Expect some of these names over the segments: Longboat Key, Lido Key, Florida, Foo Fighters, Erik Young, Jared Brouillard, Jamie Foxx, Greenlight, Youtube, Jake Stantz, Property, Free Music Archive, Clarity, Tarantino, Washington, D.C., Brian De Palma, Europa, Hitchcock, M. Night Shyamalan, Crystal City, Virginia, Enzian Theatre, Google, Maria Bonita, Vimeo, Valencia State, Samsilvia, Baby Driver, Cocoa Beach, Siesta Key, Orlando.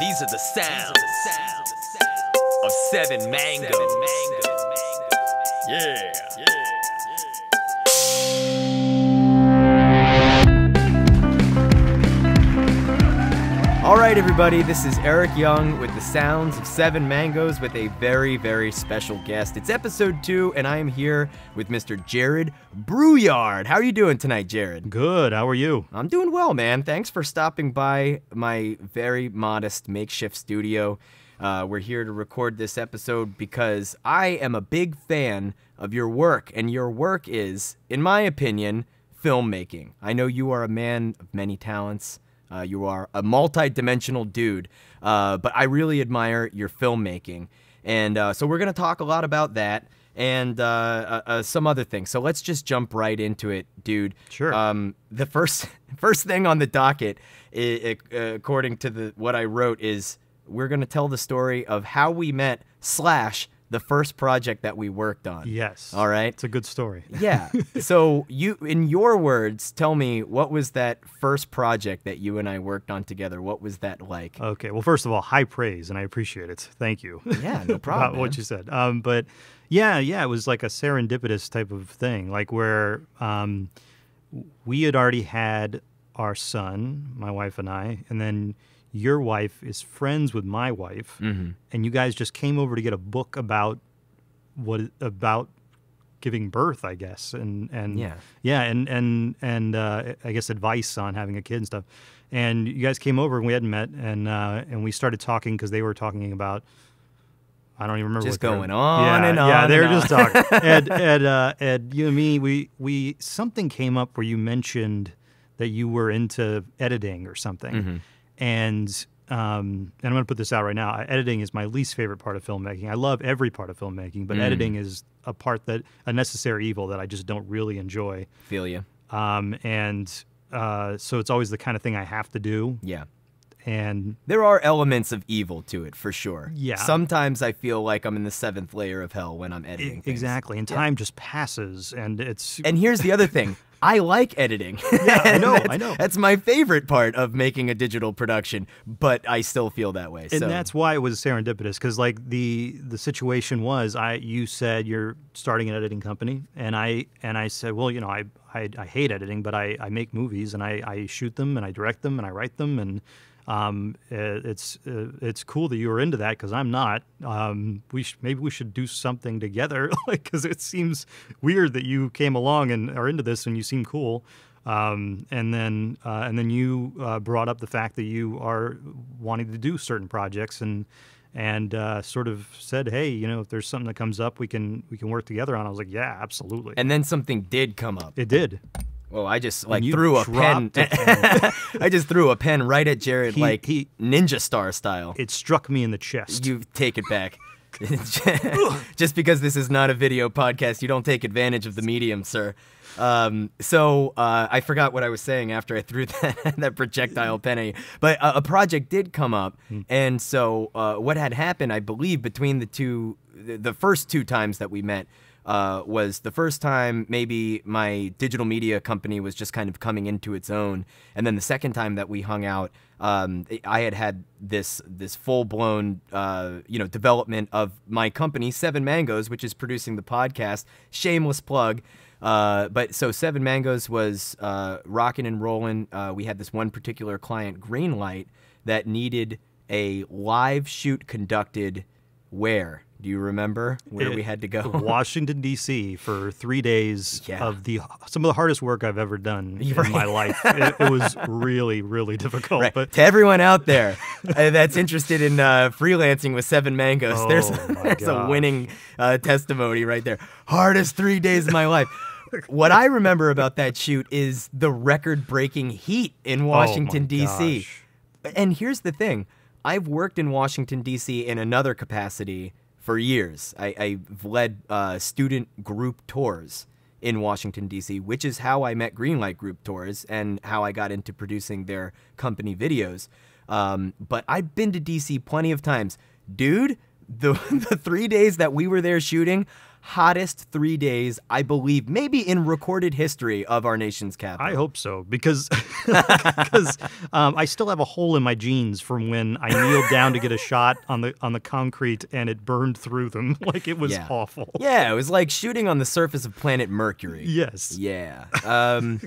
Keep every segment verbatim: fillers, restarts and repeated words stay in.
These are the sounds of Seven Mangos. Yeah. Yeah. All right, everybody, this is Erik Young with the sounds of Seven Mangos with a very, very special guest. It's episode two, and I am here with Mister Jared Brouillard. How are you doing tonight, Jared? Good. How are you? I'm doing well, man. Thanks for stopping by my very modest makeshift studio. Uh, we're here to record this episode because I am a big fan of your work, and your work is, in my opinion, filmmaking. I know you are a man of many talents. Uh, you are a multi-dimensional dude, uh, but I really admire your filmmaking. And uh, so we're going to talk a lot about that and uh, uh, uh, some other things. So let's just jump right into it, dude. Sure. Um, the first first thing on the docket, I I according to the what I wrote, is we're going to tell the story of how we met slash the first project that we worked on. Yes. All right. It's a good story. Yeah. So you, in your words, tell me, what was that first project that you and I worked on together? What was that like? Okay. Well, first of all, high praise, and I appreciate it. Thank you. Yeah, no problem. About what you said. Um, but yeah, yeah, it was like a serendipitous type of thing, like where um, we had already had our son, my wife and I, and then your wife is friends with my wife, mm-hmm. and you guys just came over to get a book about what about giving birth, I guess, and and yeah, yeah and and and uh, I guess advice on having a kid and stuff. And you guys came over and we hadn't met, and uh, and we started talking because they were talking about, I don't even remember just what going were, on yeah, and on. Yeah, they were just on. talking. Ed, Ed, uh, Ed, you and me, we we something came up where you mentioned that you were into editing or something. Mm-hmm. And um, and I'm going to put this out right now. Editing is my least favorite part of filmmaking. I love every part of filmmaking, but mm. editing is a part that a necessary evil that I just don't really enjoy. Feel you. Um, and uh, so it's always the kind of thing I have to do. Yeah. And there are elements of evil to it for sure. Yeah. Sometimes I feel like I'm in the seventh layer of hell when I'm editing. It, exactly. And time yeah. just passes, and it's. And here's the other thing. I like editing. Yeah, I know, I know. That's my favorite part of making a digital production, but I still feel that way. And so. That's why it was serendipitous, because like the the situation was, I you said you're starting an editing company, and I and I said, well, you know, I I, I hate editing, but I, I make movies and I, I shoot them and I direct them and I write them, and um, it's uh, it's cool that you were into that because I'm not. Um, we sh maybe we should do something together, like because it seems weird that you came along and are into this and you seem cool. Um, and then uh, and then you uh, brought up the fact that you are wanting to do certain projects, and and uh, sort of said, hey, you know, if there's something that comes up, we can we can work together on. I was like, yeah, absolutely. And then something did come up. It did. Well, I just like threw a pen. A pen. I just threw a pen right at Jared, he, like he, ninja star style. It struck me in the chest. You take it back. Just because this is not a video podcast, you don't take advantage of the medium, sir. Um, so uh, I forgot what I was saying after I threw that, that projectile pen at you. But uh, a project did come up, mm. and so uh, what had happened, I believe, between the two, the first two times that we met. Uh, was the first time maybe my digital media company was just kind of coming into its own, and then the second time that we hung out, um, I had had this this full blown uh, you know development of my company Seven Mangos, which is producing the podcast. Shameless plug. Uh, but so Seven Mangos was uh, rocking and rolling. Uh, we had this one particular client, Greenlight, that needed a live shoot conducted where. Do you remember where it, we had to go? Washington, D C for three days yeah. of the some of the hardest work I've ever done right. in my life. It, it was really, really difficult. Right. But to everyone out there uh, that's interested in uh, freelancing with Seven Mangos, oh, there's, there's a winning uh, testimony right there. Hardest three days of my life. What I remember about that shoot is the record-breaking heat in Washington, oh D C Gosh. And here's the thing. I've worked in Washington, D C in another capacity for years. I, I've led uh, student group tours in Washington, D C, which is how I met Greenlight Group Tours and how I got into producing their company videos. Um, but I've been to D C plenty of times. Dude, the, the three days that we were there shooting, hottest three days, I believe, maybe in recorded history of our nation's capital. I hope so, because because um, I still have a hole in my jeans from when I kneeled down to get a shot on the on the concrete and it burned through them. Like, it was yeah. awful. Yeah, it was like shooting on the surface of planet Mercury. Yes. Yeah. Um,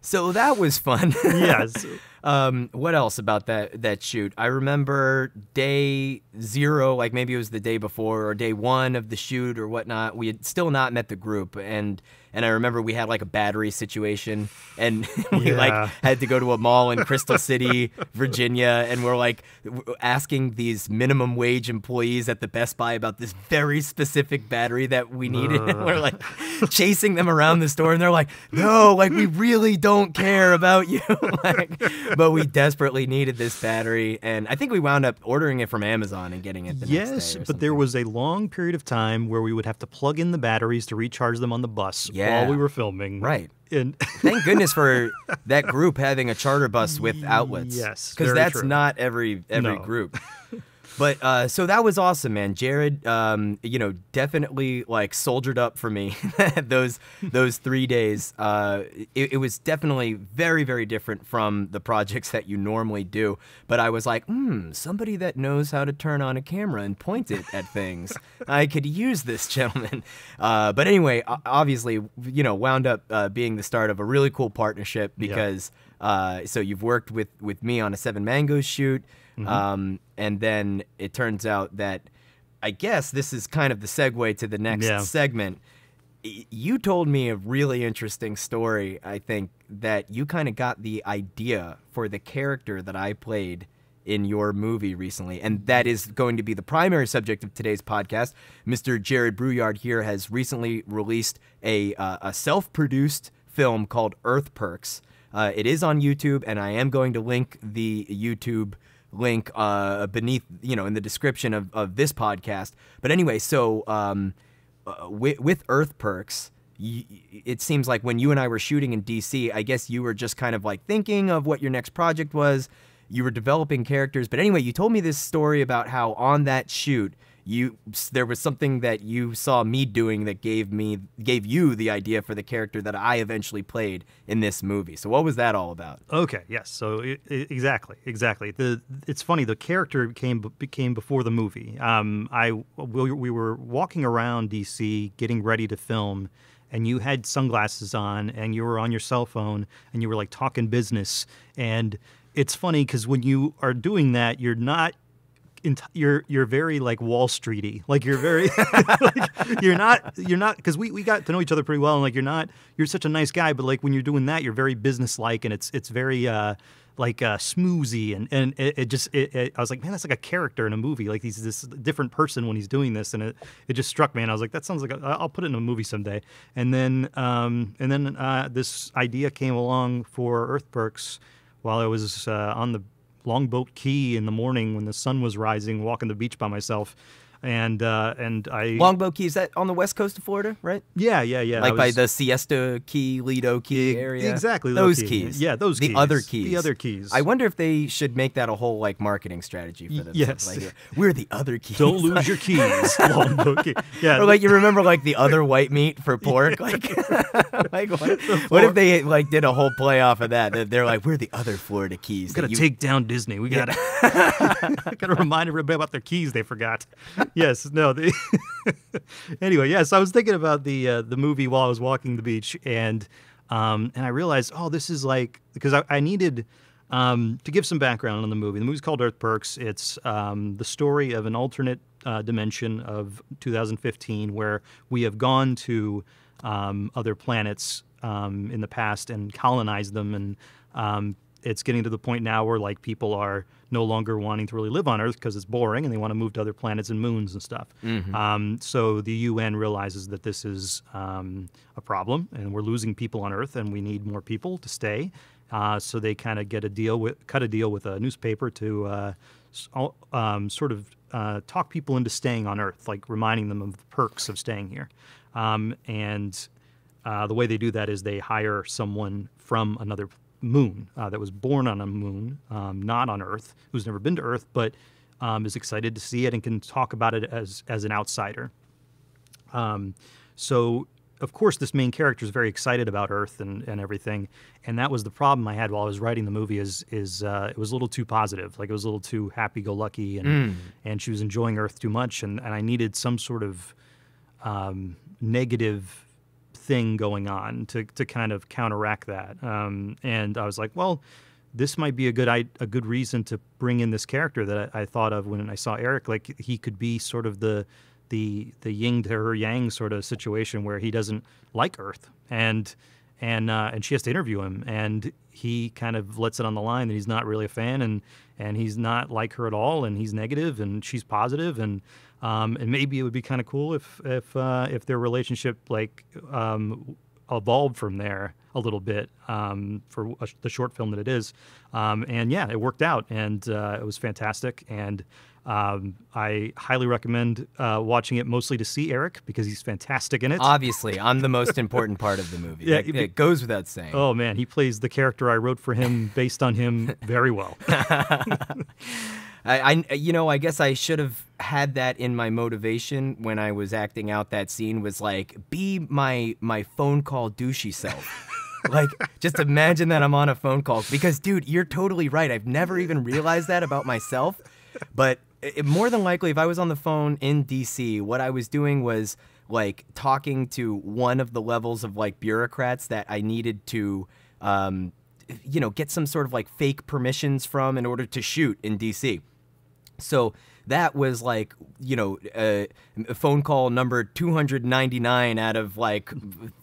so that was fun. Yes. Um, what else about that that shoot? I remember day zero, like maybe it was the day before or day one of the shoot or whatnot. We had still not met the group, and and I remember we had like a battery situation, and we yeah. like had to go to a mall in Crystal City, Virginia, and we're like asking these minimum wage employees at the Best Buy about this very specific battery that we needed. Uh. And we're like chasing them around the store, and they're like, "No, like we really don't care about you." Like, but we desperately needed this battery, and I think we wound up ordering it from Amazon and getting it the yes, next day. Yes, but there was a long period of time where we would have to plug in the batteries to recharge them on the bus yeah. while we were filming. Right. And thank goodness for that group having a charter bus with outlets. Yes, because that's true. Not every every no. group. But uh, so that was awesome, man. Jared, um, you know, definitely like soldiered up for me those those three days. Uh, it, it was definitely very, very different from the projects that you normally do. But I was like, hmm, somebody that knows how to turn on a camera and point it at things. I could use this gentleman. Uh, but anyway, obviously, you know, wound up uh, being the start of a really cool partnership because yeah. uh, so you've worked with with me on a Seven Mangos shoot. Mm-hmm. Um, and then it turns out that, I guess this is kind of the segue to the next yeah. segment. You told me a really interesting story, I think, that you kind of got the idea for the character that I played in your movie recently, and that is going to be the primary subject of today's podcast. Mister Jared Brouillard here has recently released a, uh, a self-produced film called Earth Perks. Uh, it is on YouTube, and I am going to link the YouTube link uh beneath, you know, in the description of, of this podcast. But anyway, so um uh, with, with Earth Perks, y it seems like when you and I were shooting in D C, I guess you were just kind of like thinking of what your next project was. You were developing characters, but anyway, you told me this story about how on that shoot you there was something that you saw me doing that gave me gave you the idea for the character that I eventually played in this movie. So what was that all about? Okay, yes. So it, it, exactly, exactly. The it's funny, the character came came before the movie. Um, I we, we were walking around D C getting ready to film, and you had sunglasses on, and you were on your cell phone, and you were like talking business. And it's funny because when you are doing that, you're not. You're you're very like Wall Streety, like you're very like, you're not you're not because we, we got to know each other pretty well, and like you're not you're such a nice guy, but like when you're doing that, you're very businesslike, and it's it's very uh, like uh, smoozy, and and it, it just it, it, I was like, man, that's like a character in a movie, like he's this different person when he's doing this, and it it just struck me, and I was like, that sounds like a, I'll put it in a movie someday, and then um and then uh, this idea came along for Earth Perks while I was uh, on the Longboat Key in the morning when the sun was rising, walking the beach by myself, and uh, and I Longboat Key, is that on the west coast of Florida, right? Yeah, yeah, yeah. Like was, by the Siesta Key, Lido Key area. Exactly, those keys. keys. Yeah, those the keys. The other keys. The other keys. I wonder if they should make that a whole like marketing strategy for them. Yes, like, we're the other keys. Don't lose your keys, Longboat Key. Yeah, or like you remember like the other white meat for pork. Yeah. Like, like what, what if they like did a whole play off of that? They're like, we're the other Florida keys. We gotta you... take down Disney. We gotta yeah. gotta remind everybody about their keys they forgot. Yes. No. The anyway, yes, I was thinking about the uh, the movie while I was walking the beach, and um, and I realized, oh, this is like because I, I needed um, to give some background on the movie. The movie's called Earth Perks. It's um, the story of an alternate uh, dimension of two thousand fifteen where we have gone to um, other planets um, in the past and colonized them, and um, it's getting to the point now where like people are no longer wanting to really live on Earth because it's boring, and they want to move to other planets and moons and stuff. Mm-hmm. um, so the U N realizes that this is um, a problem, and we're losing people on Earth, and we need more people to stay. Uh, so they kind of get a deal with, cut a deal with a newspaper to uh, um, sort of uh, talk people into staying on Earth, like reminding them of the perks of staying here. Um, and uh, the way they do that is they hire someone from another planet. Moon uh, that was born on a moon, um, not on Earth, who's never been to Earth, but um, is excited to see it and can talk about it as as an outsider. Um, so, of course, this main character is very excited about Earth and, and everything. And that was the problem I had while I was writing the movie is, is uh, it was a little too positive. Like, it was a little too happy-go-lucky, and mm. and she was enjoying Earth too much. And, and I needed some sort of um, negative thing going on to, to kind of counteract that. Um, and I was like, well, this might be a good I, a good reason to bring in this character that I, I thought of when I saw Erik. Like, he could be sort of the the the yin to her yang sort of situation where he doesn't like Earth, and and uh, and she has to interview him, and he kind of lets it on the line that he's not really a fan, and and he's not like her at all, and he's negative, and she's positive, and um, and maybe it would be kind of cool if if uh, if their relationship like um, evolved from there a little bit um, for a, the short film that it is, um, and yeah, it worked out, and uh, it was fantastic, and um, I highly recommend uh, watching it, mostly to see Erik because he's fantastic in it. Obviously, I'm the most important part of the movie. Yeah, it, it goes without saying. Oh man, he plays the character I wrote for him based on him very well. I, I, you know, I guess I should have had that in my motivation when I was acting out that scene. Was like, be my my phone call douchey self. Like, just imagine that I'm on a phone call. Because, dude, you're totally right. I've never even realized that about myself. But it, more than likely, if I was on the phone in D C, what I was doing was like talking to one of the levels of like bureaucrats that I needed to. Um, you know, get some sort of like fake permissions from in order to shoot in D C. So that was like, you know, uh, phone call number two hundred ninety-nine out of like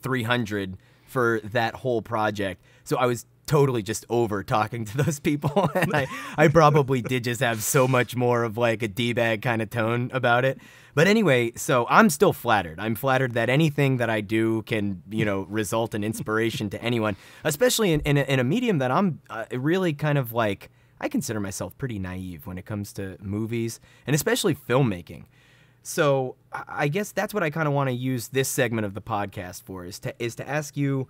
three hundred for that whole project. So I was totally just over talking to those people. And I, I probably did just have so much more of like a D-bag kind of tone about it. But anyway, so I'm still flattered. I'm flattered that anything that I do can, you know, result in inspiration to anyone, especially in, in, a, in a medium that I'm uh, really kind of like, I consider myself pretty naive when it comes to movies and especially filmmaking. So I guess that's what I kind of want to use this segment of the podcast for, is to, is to ask you,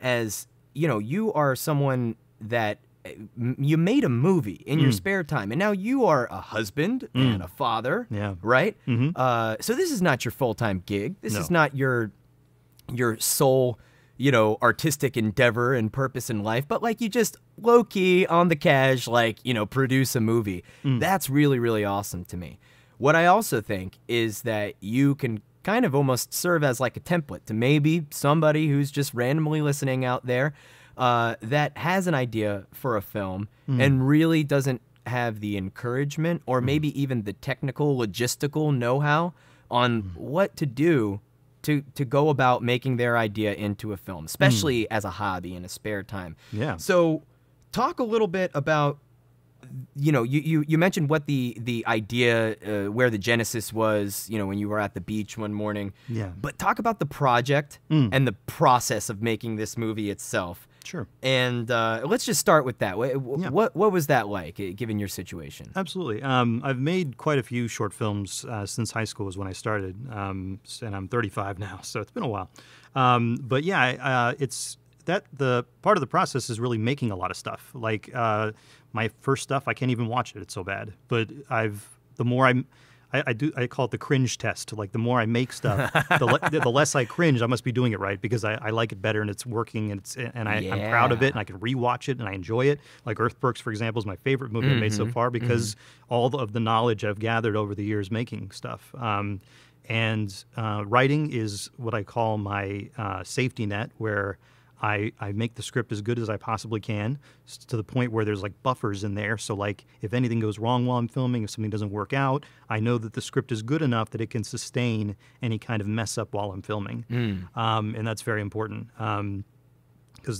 as, you know, you are someone that you made a movie in mm. your spare time, and now you are a husband mm. and a father, yeah. right? Mm-hmm. uh, so this is not your full-time gig. This no. is not your your sole, you know, artistic endeavor and purpose in life, but like you just low-key on the cash, like, you know, produce a movie. Mm. That's really, really awesome to me. What I also think is that you can kind of almost serve as like a template to maybe somebody who's just randomly listening out there uh, that has an idea for a film mm. and really doesn't have the encouragement or maybe mm. even the technical, logistical know-how on mm. what to do to, to go about making their idea into a film, especially mm. as a hobby in a spare time. Yeah. So talk a little bit about, you know, you, you, you mentioned what the, the idea, uh, where the genesis was, you know, when you were at the beach one morning. Yeah. But talk about the project mm. and the process of making this movie itself. Sure. And uh, let's just start with that. What, yeah. what, what was that like, given your situation? Absolutely. Um, I've made quite a few short films uh, since high school is when I started, um, and I'm thirty-five now, so it's been a while. Um, but yeah, uh, it's... that the part of the process is really making a lot of stuff. Like uh, my first stuff, I can't even watch it; it's so bad. But I've the more I'm, I, I do I call it the cringe test. Like the more I make stuff, the, le the less I cringe. I must be doing it right because I, I like it better and it's working and it's and I, yeah. I'm proud of it and I can rewatch it and I enjoy it. Like Earth Perks, for example, is my favorite movie mm-hmm. I made so far because mm-hmm. all of the knowledge I've gathered over the years making stuff. Um, and uh, writing is what I call my uh, safety net, where I, I make the script as good as I possibly can, to the point where there's like buffers in there. So like if anything goes wrong while I'm filming, if something doesn't work out, I know that the script is good enough that it can sustain any kind of mess up while I'm filming. Mm. Um, and that's very important because um,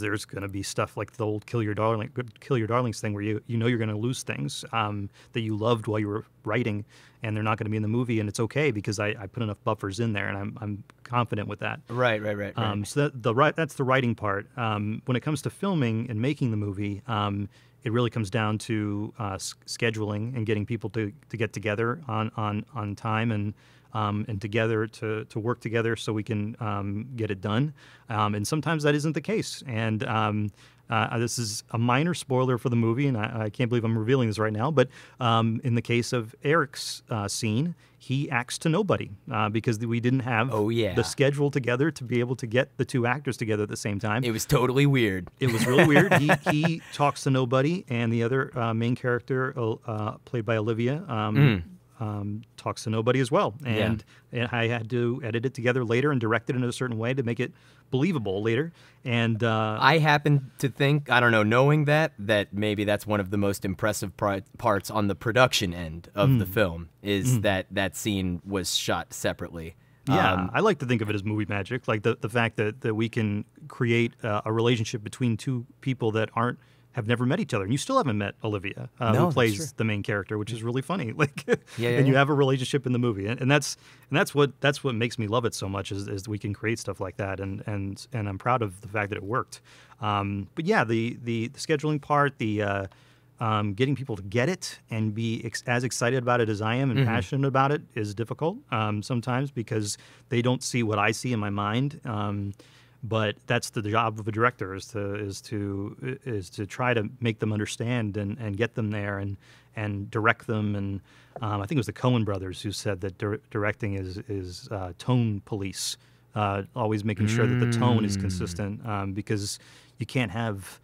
there's going to be stuff like the old Kill Your Darling, Kill Your Darlings thing where you, you know you're going to lose things um, that you loved while you were writing and they're not going to be in the movie, and it's okay because I, I put enough buffers in there and I'm, I'm confident with that. Right, right, right. Um, right. So that, the, that's the writing part. Um, when it comes to filming and making the movie, um, it really comes down to uh, scheduling and getting people to, to get together on, on, on time and um, and together to, to work together so we can um, get it done. Um, and sometimes that isn't the case. And um, Uh, this is a minor spoiler for the movie, and I, I can't believe I'm revealing this right now, but um, in the case of Erik's uh, scene, he acts to nobody uh, because we didn't have oh, yeah. the schedule together to be able to get the two actors together at the same time. It was totally weird. It was really weird. He, he talks to nobody, and the other uh, main character, uh, played by Olivia, um, mm. Um, talks to nobody as well, and, yeah. and I had to edit it together later and direct it in a certain way to make it believable later. And uh, I happen to think, I don't know, knowing that, that maybe that's one of the most impressive parts on the production end of mm. the film is mm. that that scene was shot separately. Yeah, um, I like to think of it as movie magic, like the, the fact that, that we can create uh, a relationship between two people that aren't have never met each other, and you still haven't met Olivia, uh, no, who plays the main character, which is really funny. Like, yeah, yeah, and you yeah. have a relationship in the movie, and, and that's and that's what that's what makes me love it so much is, is we can create stuff like that, and and and I'm proud of the fact that it worked. Um, but yeah, the, the the scheduling part, the uh, um, getting people to get it and be ex as excited about it as I am and mm-hmm. passionate about it is difficult um, sometimes because they don't see what I see in my mind. Um, But that's the job of a director is to is to is to try to make them understand and, and get them there and and direct them. And um, I think it was the Coen brothers who said that dir directing is is uh, tone police, uh, always making sure that the tone is consistent um, because you can't have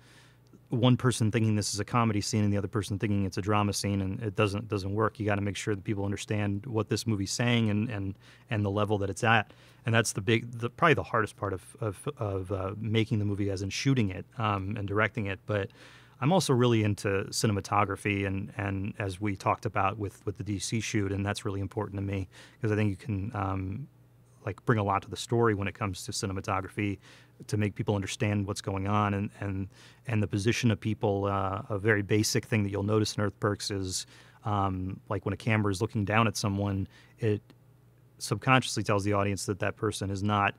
one person thinking this is a comedy scene and the other person thinking it's a drama scene, and it doesn't doesn't work. You got to make sure that people understand what this movie's saying and and and the level that it's at, and that's the big, the, probably the hardest part of of, of uh, making the movie, as in shooting it um, and directing it. But I'm also really into cinematography, and and as we talked about with with the D C shoot, and that's really important to me because I think you can um, like bring a lot to the story when it comes to cinematography, to make people understand what's going on and and, and the position of people. Uh, a very basic thing that you'll notice in Earth Perks is um, like when a camera is looking down at someone, it subconsciously tells the audience that that person is not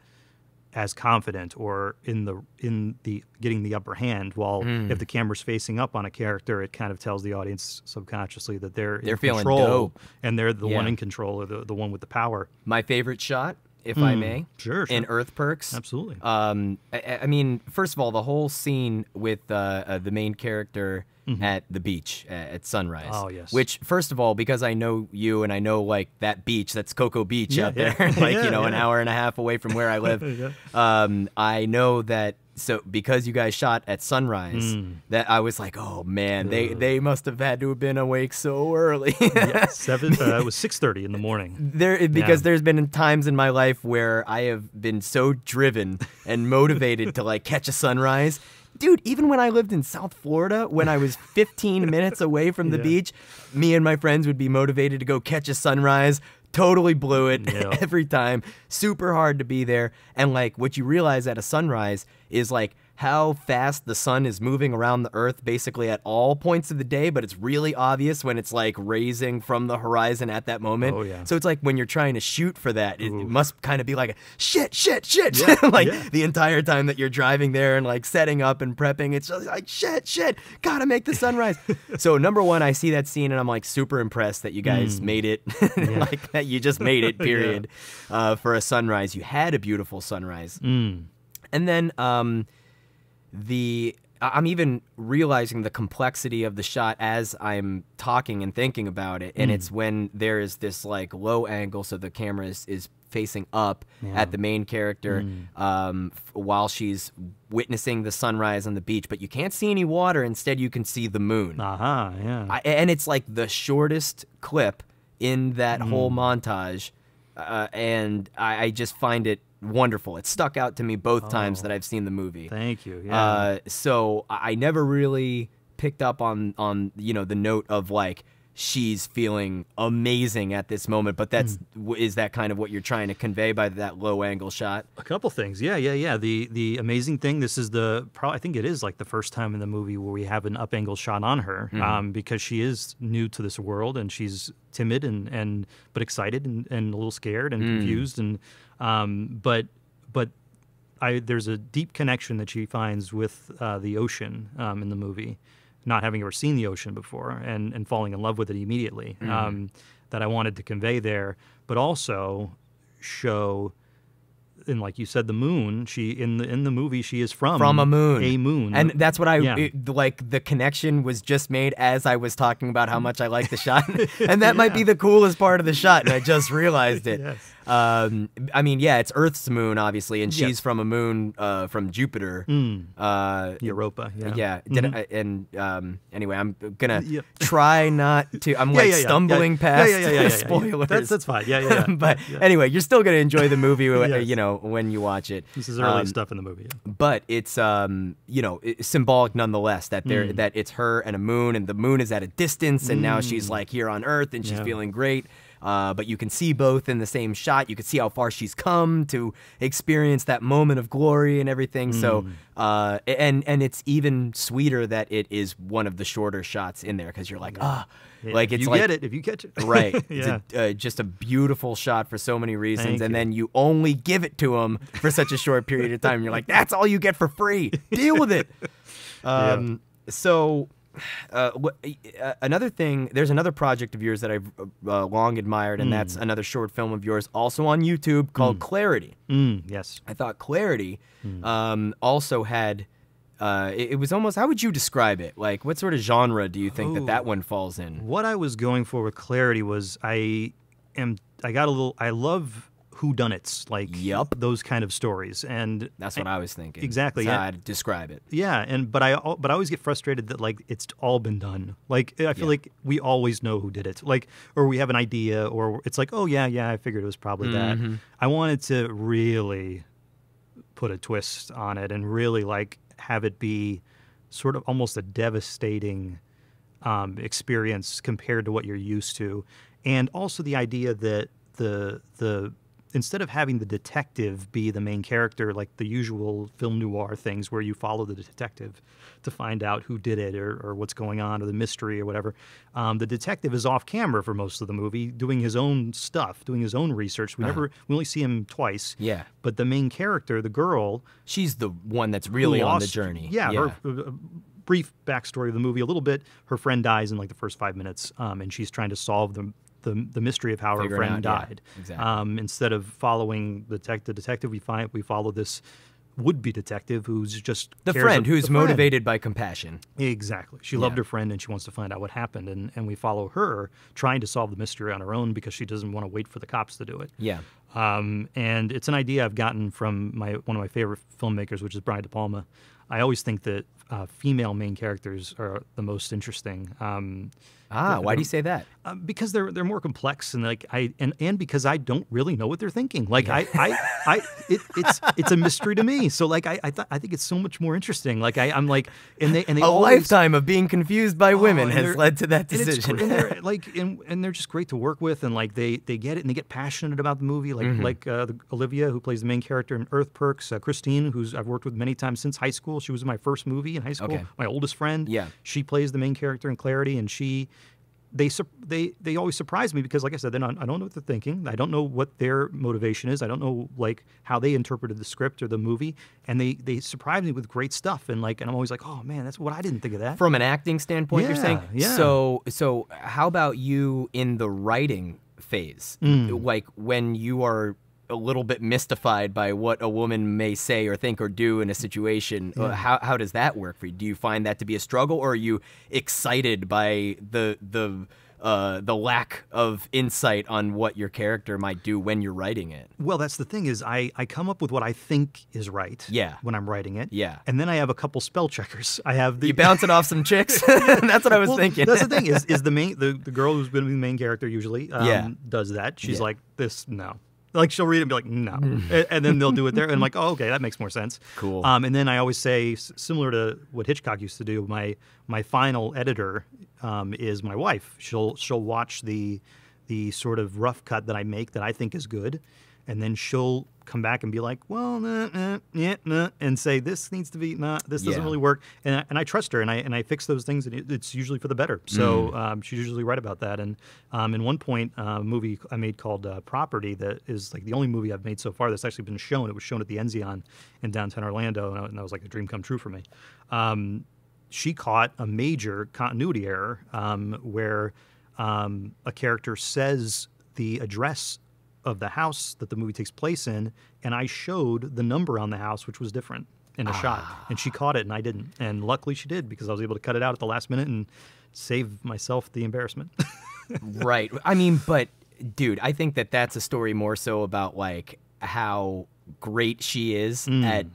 as confident or in the in the getting the upper hand. While mm. if the camera's facing up on a character, it kind of tells the audience subconsciously that they're they're in feeling control, dope, and they're the yeah. one in control, or the the one with the power. My favorite shot, if mm, I may, sure, sure. in Earth Perks. Absolutely. Um, I, I mean, first of all, the whole scene with uh, uh, the main character mm-hmm. at the beach uh, at sunrise. Oh, yes. Which, first of all, because I know you and I know, like, that beach, that's Cocoa Beach yeah, out yeah. there, like, yeah, you know, yeah. an hour and a half away from where I live. yeah. um, I know that, so because you guys shot at sunrise, mm. that I was like, oh, man, uh, they, they must have had to have been awake so early. yeah, seven, uh, it was six thirty in the morning. There, because yeah. there's been times in my life where I have been so driven and motivated to, like, catch a sunrise. Dude, even when I lived in South Florida, when I was fifteen minutes away from the yeah. beach, me and my friends would be motivated to go catch a sunrise. Totally blew it yeah. every time. Super hard to be there. And, like, what you realize at a sunrise is, like, how fast the sun is moving around the earth basically at all points of the day, but it's really obvious when it's, like, raising from the horizon at that moment. Oh, yeah. So it's like when you're trying to shoot for that, it, it must kind of be like a shit, shit, shit, yeah. like yeah. the entire time that you're driving there and, like, setting up and prepping, it's just like shit, shit, gotta make the sunrise. So number one, I see that scene and I'm like super impressed that you guys mm. made it, yeah. like that you just made it, period, yeah. uh, for a sunrise. You had a beautiful sunrise. Mm. And then, um, The I'm even realizing the complexity of the shot as I'm talking and thinking about it, and mm. it's when there is this, like, low angle, so the camera is, is facing up yeah. at the main character mm. um, f while she's witnessing the sunrise on the beach, but you can't see any water. Instead, you can see the moon. Uh-huh, yeah. I, and it's like the shortest clip in that mm. whole montage, uh, and I, I just find it wonderful. It stuck out to me both oh, times that I've seen the movie. Thank you. Yeah. Uh, so I never really picked up on on you know the note of, like, she's feeling amazing at this moment, but that's mm. is that kind of what you're trying to convey by that low angle shot? A couple things. Yeah, yeah, yeah. The the amazing thing. This is the pro I think it is like the first time in the movie where we have an up angle shot on her mm. um, because she is new to this world and she's timid and and but excited and, and a little scared and mm. confused and. Um, but but I, there's a deep connection that she finds with uh, the ocean um, in the movie, not having ever seen the ocean before, and, and falling in love with it immediately, mm-hmm. um, that I wanted to convey there, but also show and like you said, the moon. She in the in the movie, she is from from a moon, a moon, and that's what I yeah. it, like. The connection was just made as I was talking about how much I like the shot, and that yeah. might be the coolest part of the shot. And I just realized it. Yes. Um, I mean, yeah, it's Earth's moon, obviously, and she's yeah. from a moon uh, from Jupiter, mm. uh, Europa. Yeah, yeah. Did mm-hmm. I, and um, anyway, I'm gonna yeah. try not to. I'm yeah, like yeah, stumbling yeah. past yeah, yeah, yeah, yeah, spoilers. Yeah, yeah. That's, that's fine. Yeah, yeah. yeah. But yeah. anyway, you're still gonna enjoy the movie, yes. you know, when you watch it. This is early um, stuff in the movie, yeah. but it's um, you know, it's symbolic nonetheless that there mm. that it's her and a moon, and the moon is at a distance, and mm. now she's like here on Earth, and she's yeah. feeling great. Uh, but you can see both in the same shot. You can see how far she's come to experience that moment of glory and everything. Mm. So, uh, and and it's even sweeter that it is one of the shorter shots in there because you're like, ah, yeah. oh. yeah. like if it's you like, get it if you catch it, right? yeah. It's a, uh, just a beautiful shot for so many reasons, Thank and you. then you only give it to him for such a short period of time. And you're like, that's all you get for free. Deal with it. Um, yeah. So. Uh, another thing, there's another project of yours that I've uh, long admired, and mm. that's another short film of yours, also on YouTube, called mm. Clarity. Mm, yes. I thought Clarity mm. um, also had, uh, it, it was almost, how would you describe it? Like, what sort of genre do you think oh, that that one falls in? What I was going for with Clarity was, I am, I got a little, I love whodunits, like yep. those kind of stories, and that's what and, I was thinking. Exactly, that's how I'd describe it. Yeah, and but I but I always get frustrated that like it's all been done. Like I feel yeah. like we always know who did it, like or we have an idea, or it's like oh yeah yeah I figured it was probably mm-hmm. that. I wanted to really put a twist on it and really like have it be sort of almost a devastating um, experience compared to what you're used to, and also the idea that the the instead of having the detective be the main character, like the usual film noir things where you follow the detective to find out who did it or, or what's going on or the mystery or whatever, um, the detective is off camera for most of the movie doing his own stuff, doing his own research. We, uh-huh. never, we only see him twice. Yeah. But the main character, the girl... She's the one that's really lost, on the journey. Yeah. yeah. Her, uh, brief backstory of the movie a little bit. Her friend dies in like the first five minutes, um, and she's trying to solve the... The, the mystery of how her friend out, died. Yeah, exactly. Um, instead of following the, tech, the detective, we find we follow this would-be detective who's just the friend who's the motivated friend. by compassion. Exactly. She yeah. loved her friend and she wants to find out what happened, and and we follow her trying to solve the mystery on her own because she doesn't want to wait for the cops to do it. Yeah. Um, and it's an idea I've gotten from my one of my favorite filmmakers, which is Brian De Palma. I always think that uh, female main characters are the most interesting. Um, ah, the, why do you say that? Uh, because they're they're more complex, and like I and, and because I don't really know what they're thinking. Like yeah. I, I, I it, it's it's a mystery to me. So like I I, th I think it's so much more interesting. Like I I'm like and they and they a always, lifetime of being confused by women oh, has led to that decision. And, and like and, and they're just great to work with, and like they they get it and they get passionate about the movie. Like mm-hmm. like uh, the, Olivia, who plays the main character in Earth Perks, uh, Christine, who's I've worked with many times since high school. She was in my first movie in high school. Okay. My oldest friend. Yeah. She plays the main character in Clarity, and she, they, they, they always surprise me because, like I said, they're not, I don't know what they're thinking. I don't know what their motivation is. I don't know like how they interpreted the script or the movie, and they they surprise me with great stuff. And like, and I'm always like, oh man, that's what I didn't think of that. From an acting standpoint, yeah, you're saying. Yeah. So so how about you in the writing phase, mm. like when you are a little bit mystified by what a woman may say or think or do in a situation. Yeah. Uh, how, how does that work for you? Do you find that to be a struggle, or are you excited by the the uh, the lack of insight on what your character might do when you're writing it? Well, that's the thing is I, I come up with what I think is right yeah. when I'm writing it. Yeah. And then I have a couple spell checkers. I have the... You bounce it off some chicks? That's what I was well, thinking. That's the thing is, is the, main, the, the girl who's been the main character usually um, yeah. does that. She's yeah. like, this, no. Like, she'll read it and be like, no. and, and then they'll do it there. And I'm like, oh, okay, that makes more sense. Cool. Um, and then I always say, similar to what Hitchcock used to do, my my final editor um, is my wife. She'll she'll watch the the sort of rough cut that I make that I think is good. And then she'll come back and be like, well, nah, nah, yeah, nah, and say, this needs to be, nah, this yeah. doesn't really work. And I, and I trust her, and I and I fix those things, and it, it's usually for the better. So mm. um, she's usually right about that. And um, in one point, uh, a movie I made called uh, Property, that is like the only movie I've made so far that's actually been shown. It was shown at the Enzian in downtown Orlando, and that was like a dream come true for me. Um, she caught a major continuity error um, where um, a character says the address of the house that the movie takes place in, and I showed the number on the house, which was different in a ah. shot, and she caught it and I didn't. And luckily she did, because I was able to cut it out at the last minute and save myself the embarrassment. Right. I mean, but dude, I think that that's a story more so about like how great she is mm. at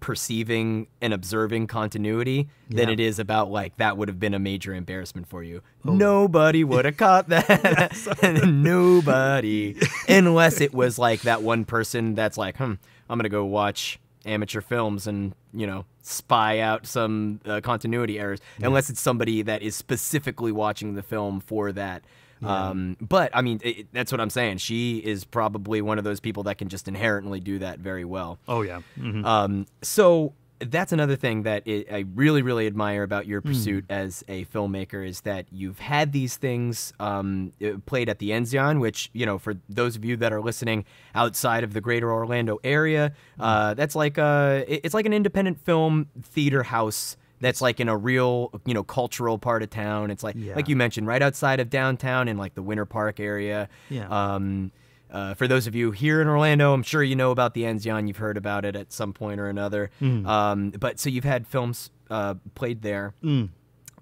perceiving and observing continuity yeah. than it is about like that would have been a major embarrassment for you. Oh. Nobody would have caught that. Nobody. Unless it was like that one person that's like, hmm, I'm gonna go watch amateur films and, you know, spy out some uh, continuity errors. Yeah. Unless it's somebody that is specifically watching the film for that. Yeah. Um, but I mean, it, that's what I'm saying. She is probably one of those people that can just inherently do that very well. Oh yeah. Mm-hmm. um, so that's another thing that it, I really, really admire about your pursuit mm. as a filmmaker is that you've had these things um, played at the Enzian, which, you know, for those of you that are listening outside of the greater Orlando area, uh, that's like a, it's like an independent film theater house that's like in a real, you know, cultural part of town. It's like, yeah. like you mentioned, right outside of downtown in like the Winter Park area. Yeah. Um, uh, for those of you here in Orlando, I'm sure you know about the Enzian. You've heard about it at some point or another. Mm. Um, but so you've had films uh, played there. Mm.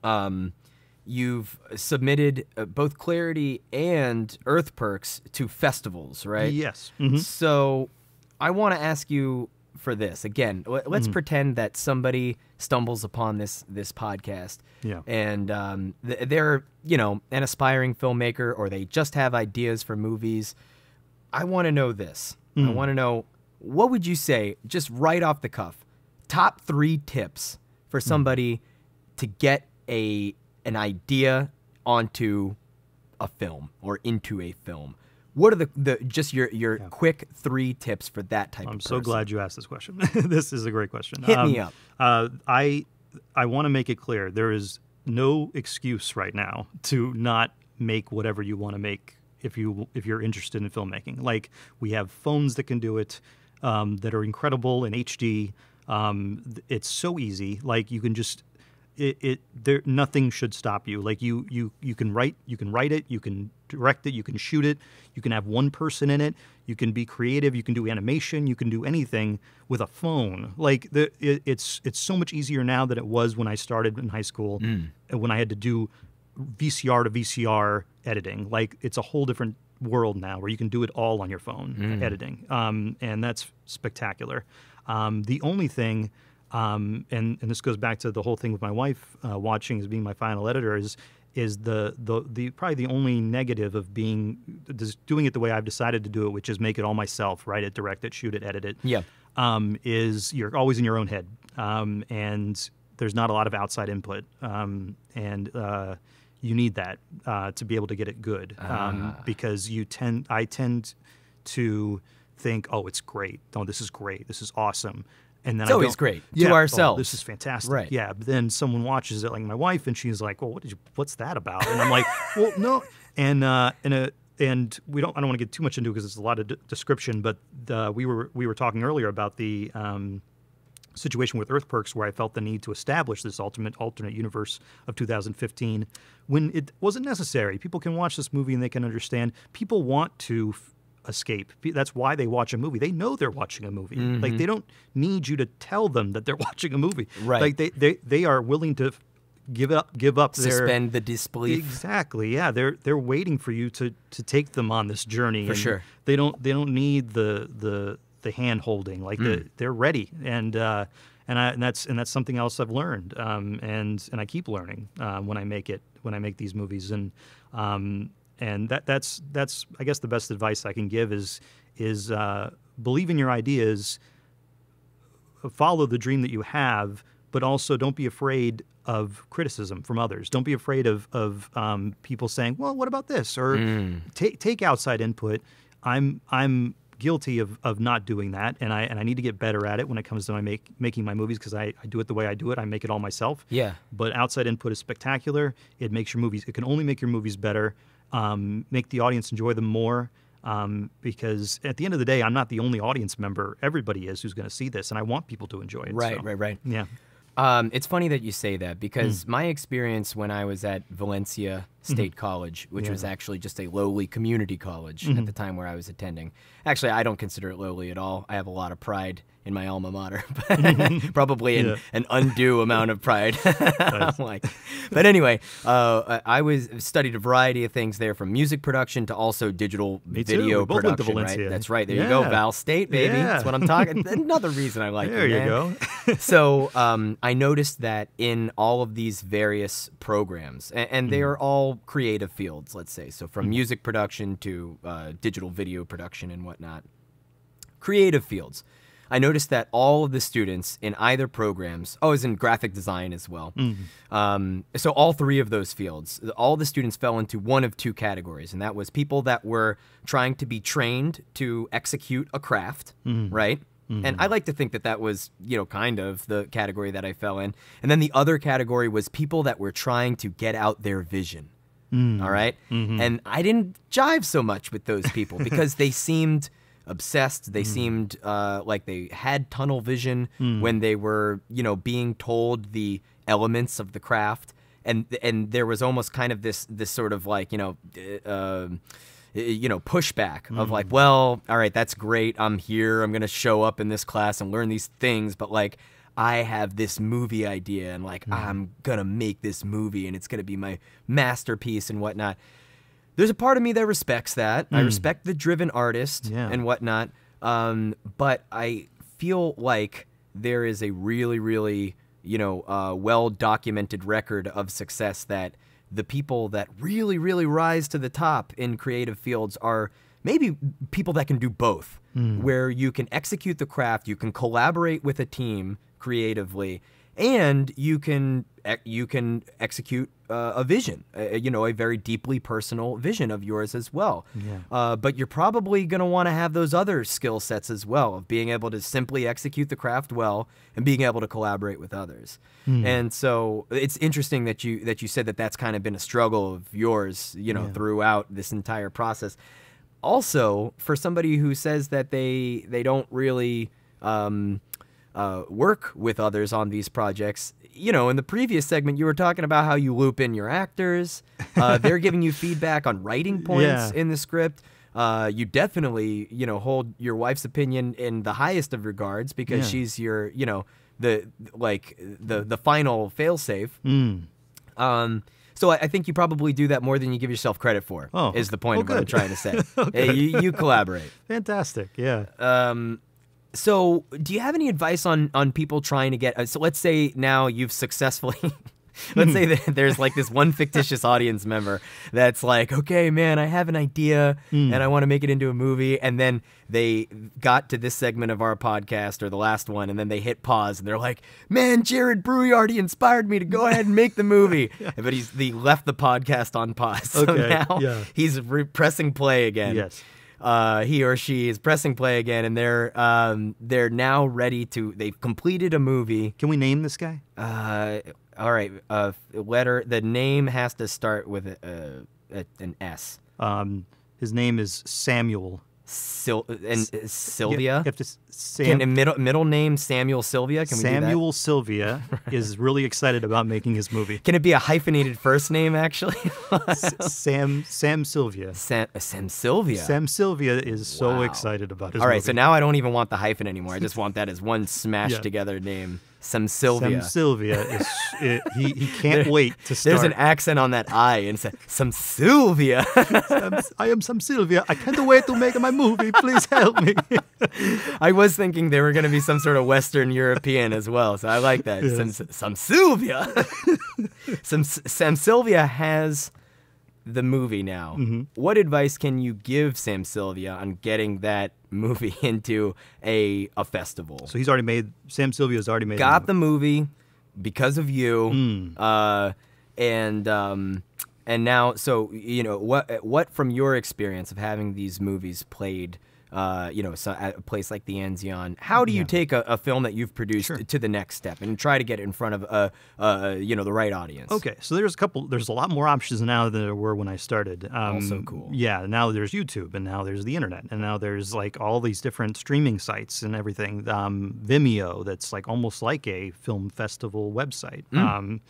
Um, you've submitted uh, both Clarity and Earth Perks to festivals, right? Yes. Mm-hmm. So I want to ask you, for this again, let's mm-hmm. pretend that somebody stumbles upon this this podcast, yeah, and um, th they're you know an aspiring filmmaker, or they just have ideas for movies. I want to know this. Mm. I want to know, what would you say, just right off the cuff, top three tips for somebody mm. to get a an idea onto a film or into a film? What are the, the just your, your yeah. quick three tips for that type I'm of person? I'm so glad you asked this question. This is a great question. Hit um, me up. Uh, I, I want to make it clear, there is no excuse right now to not make whatever you want to make if, you, if you're interested in filmmaking. Like, we have phones that can do it, um, that are incredible in H D. Um, it's so easy. Like, you can just... It, it there nothing should stop you. Like you you you can write you can write it, you can direct it, you can shoot it, you can have one person in it, you can be creative, you can do animation, you can do anything with a phone. Like the it, it's it's so much easier now than it was when I started in high school mm. and when I had to do V C R to V C R editing. Like, it's a whole different world now where you can do it all on your phone mm. editing, um, and that's spectacular. Um, the only thing. Um, and, and this goes back to the whole thing with my wife uh, watching as being my final editor is is the, the the probably the only negative of being just doing it the way I've decided to do it, which is make it all myself, write it, direct it, shoot it, edit it. Yeah, um, is you're always in your own head, um, and there's not a lot of outside input, um, and uh, you need that uh, to be able to get it good, um, ah. because you tend I tend to think, oh, it's great, oh, this is great, this is awesome. And then it's I always great yeah, to ourselves. Oh, this is fantastic. Right. Yeah. But then someone watches it, like my wife, and she's like, well, what did you, what's that about? And I'm like, well, no. And, uh, and, a, and we don't, I don't want to get too much into it because it's a lot of de description, but the, we were, we were talking earlier about the, um, situation with Earth Perks, where I felt the need to establish this ultimate alternate universe of two thousand fifteen when it wasn't necessary. People can watch this movie and they can understand. People want to f escape. That's why they watch a movie. They know they're watching a movie. Mm-hmm. Like, they don't need you to tell them that they're watching a movie. Right. Like, they they they are willing to give up give up suspend their, the disbelief. Exactly. Yeah. They're they're waiting for you to to take them on this journey. For and sure. They don't they don't need the the the hand holding. Like mm. the, they're ready. And uh, and I and that's and that's something else I've learned. Um, and and I keep learning uh, when I make it when I make these movies and. Um, And that that's that's I guess the best advice I can give is is uh, believe in your ideas, follow the dream that you have, but also don't be afraid of criticism from others. Don't be afraid of of um, people saying, well, what about this? Or mm. take take outside input. I'm I'm guilty of of not doing that, and I and I need to get better at it when it comes to my make making my movies, because I, I do it the way I do it. I make it all myself. Yeah. But outside input is spectacular. It makes your movies. It can only make your movies better. Um, make the audience enjoy them more, um, because at the end of the day, I'm not the only audience member. Everybody is who's going to see this, and I want people to enjoy it. Right, so. right, right. Yeah. Um, it's funny that you say that, because mm. my experience when I was at Valencia State mm-hmm. College, which yeah. was actually just a lowly community college mm-hmm. at the time where I was attending. Actually, I don't consider it lowly at all. I have a lot of pride in my alma mater, but probably yeah. an, an undue amount of pride. I'm like. But anyway, uh, I was studied a variety of things there, from music production to also digital Me video we both production. Went to right? That's right. There yeah. you go, Val State, baby. Yeah. That's what I'm talking. Another reason I like there it. There you man. Go. So um, I noticed that in all of these various programs, and, and they mm. are all creative fields, let's say, so from music production to uh, digital video production and whatnot, creative fields. I noticed that all of the students in either programs, oh, I was in graphic design as well, mm-hmm. um, so all three of those fields, all the students fell into one of two categories, and that was people that were trying to be trained to execute a craft, mm-hmm. right? Mm-hmm. And I like to think that that was, you know, kind of the category that I fell in. And then the other category was people that were trying to get out their vision. Mm. All right. Mm-hmm. And I didn't jive so much with those people because they seemed obsessed. They mm. seemed uh, like they had tunnel vision mm. when they were, you know, being told the elements of the craft. And and there was almost kind of this this sort of like, you know, uh, you know, pushback mm. of like, well, all right, that's great. I'm here. I'm going to show up in this class and learn these things. But like, I have this movie idea and like, mm. I'm going to make this movie and it's going to be my masterpiece and whatnot. There's a part of me that respects that. Mm. I respect the driven artist yeah. and whatnot. Um, but I feel like there is a really, really, you know, uh, well-documented record of success that the people that really, really rise to the top in creative fields are maybe people that can do both, mm. where you can execute the craft, you can collaborate with a team creatively, and you can you can execute uh, a vision, a, you know, a very deeply personal vision of yours as well. Yeah. Uh, but you're probably going to want to have those other skill sets as well, of being able to simply execute the craft well and being able to collaborate with others. Mm. And so it's interesting that you that you said that that's kind of been a struggle of yours, you know, yeah. throughout this entire process. Also, for somebody who says that they they don't really um, uh, work with others on these projects, you know, in the previous segment, you were talking about how you loop in your actors. Uh, they're giving you feedback on writing points yeah. in the script. Uh, you definitely, you know, hold your wife's opinion in the highest of regards because yeah. she's your, you know, the like the the final failsafe. Mm. Um, So I think you probably do that more than you give yourself credit for, oh, is the point oh, of what good. I'm trying to say. oh, hey, you, you collaborate. Fantastic, yeah. Um, so do you have any advice on, on people trying to get... Uh, so let's say now you've successfully... let's say that there's like this one fictitious audience member that's like, okay, man, I have an idea mm. and I want to make it into a movie. And then they got to this segment of our podcast or the last one, and then they hit pause and they're like, man, Jared Brouillard, he inspired me to go ahead and make the movie. yeah. But he's, he left the podcast on pause. So okay. now yeah. he's re pressing play again. Yes. Uh, he or she is pressing play again, and they're um, they're now ready to, they've completed a movie. Can we name this guy? Uh, all right, uh, letter, the name has to start with a, a, an S. Um, his name is Samuel. Sil and S Sylvia? You have to Sam Can a middle, middle name Samuel Sylvia? Can we Samuel do that? Sylvia is really excited about making his movie. Can it be a hyphenated first name, actually? S Sam Samsilvia. Sam, Samsilvia? Samsilvia is so wow. excited about his All right, movie. So now I don't even want the hyphen anymore. I just want that as one smashed yeah. together name. Samsilvia. Samsilvia is it, he, he can't there, wait to start. There's an accent on that I and said Samsilvia. Sam, I am Samsilvia. I can't wait to make my movie. Please help me. I was thinking they were going to be some sort of Western European as well, so I like that. Yes. Sam, Samsilvia. Sam, Samsilvia has the movie now. Mm-hmm. What advice can you give Samsilvia on getting that movie into a a festival? So he's already made. Samsilvia's already made. Got the movie, the movie because of you, mm. uh, and um, and now so you know what what from your experience of having these movies played, uh, you know, so at a place like the Enzian, how do you yeah. take a, a film that you've produced sure. to the next step and try to get it in front of a, a you know the right audience? Okay, so there's a couple. There's a lot more options now than there were when I started. Um, also cool. Yeah, now there's YouTube, and now there's the internet, and now there's like all these different streaming sites and everything. Um, Vimeo, that's like almost like a film festival website. Mm. Um,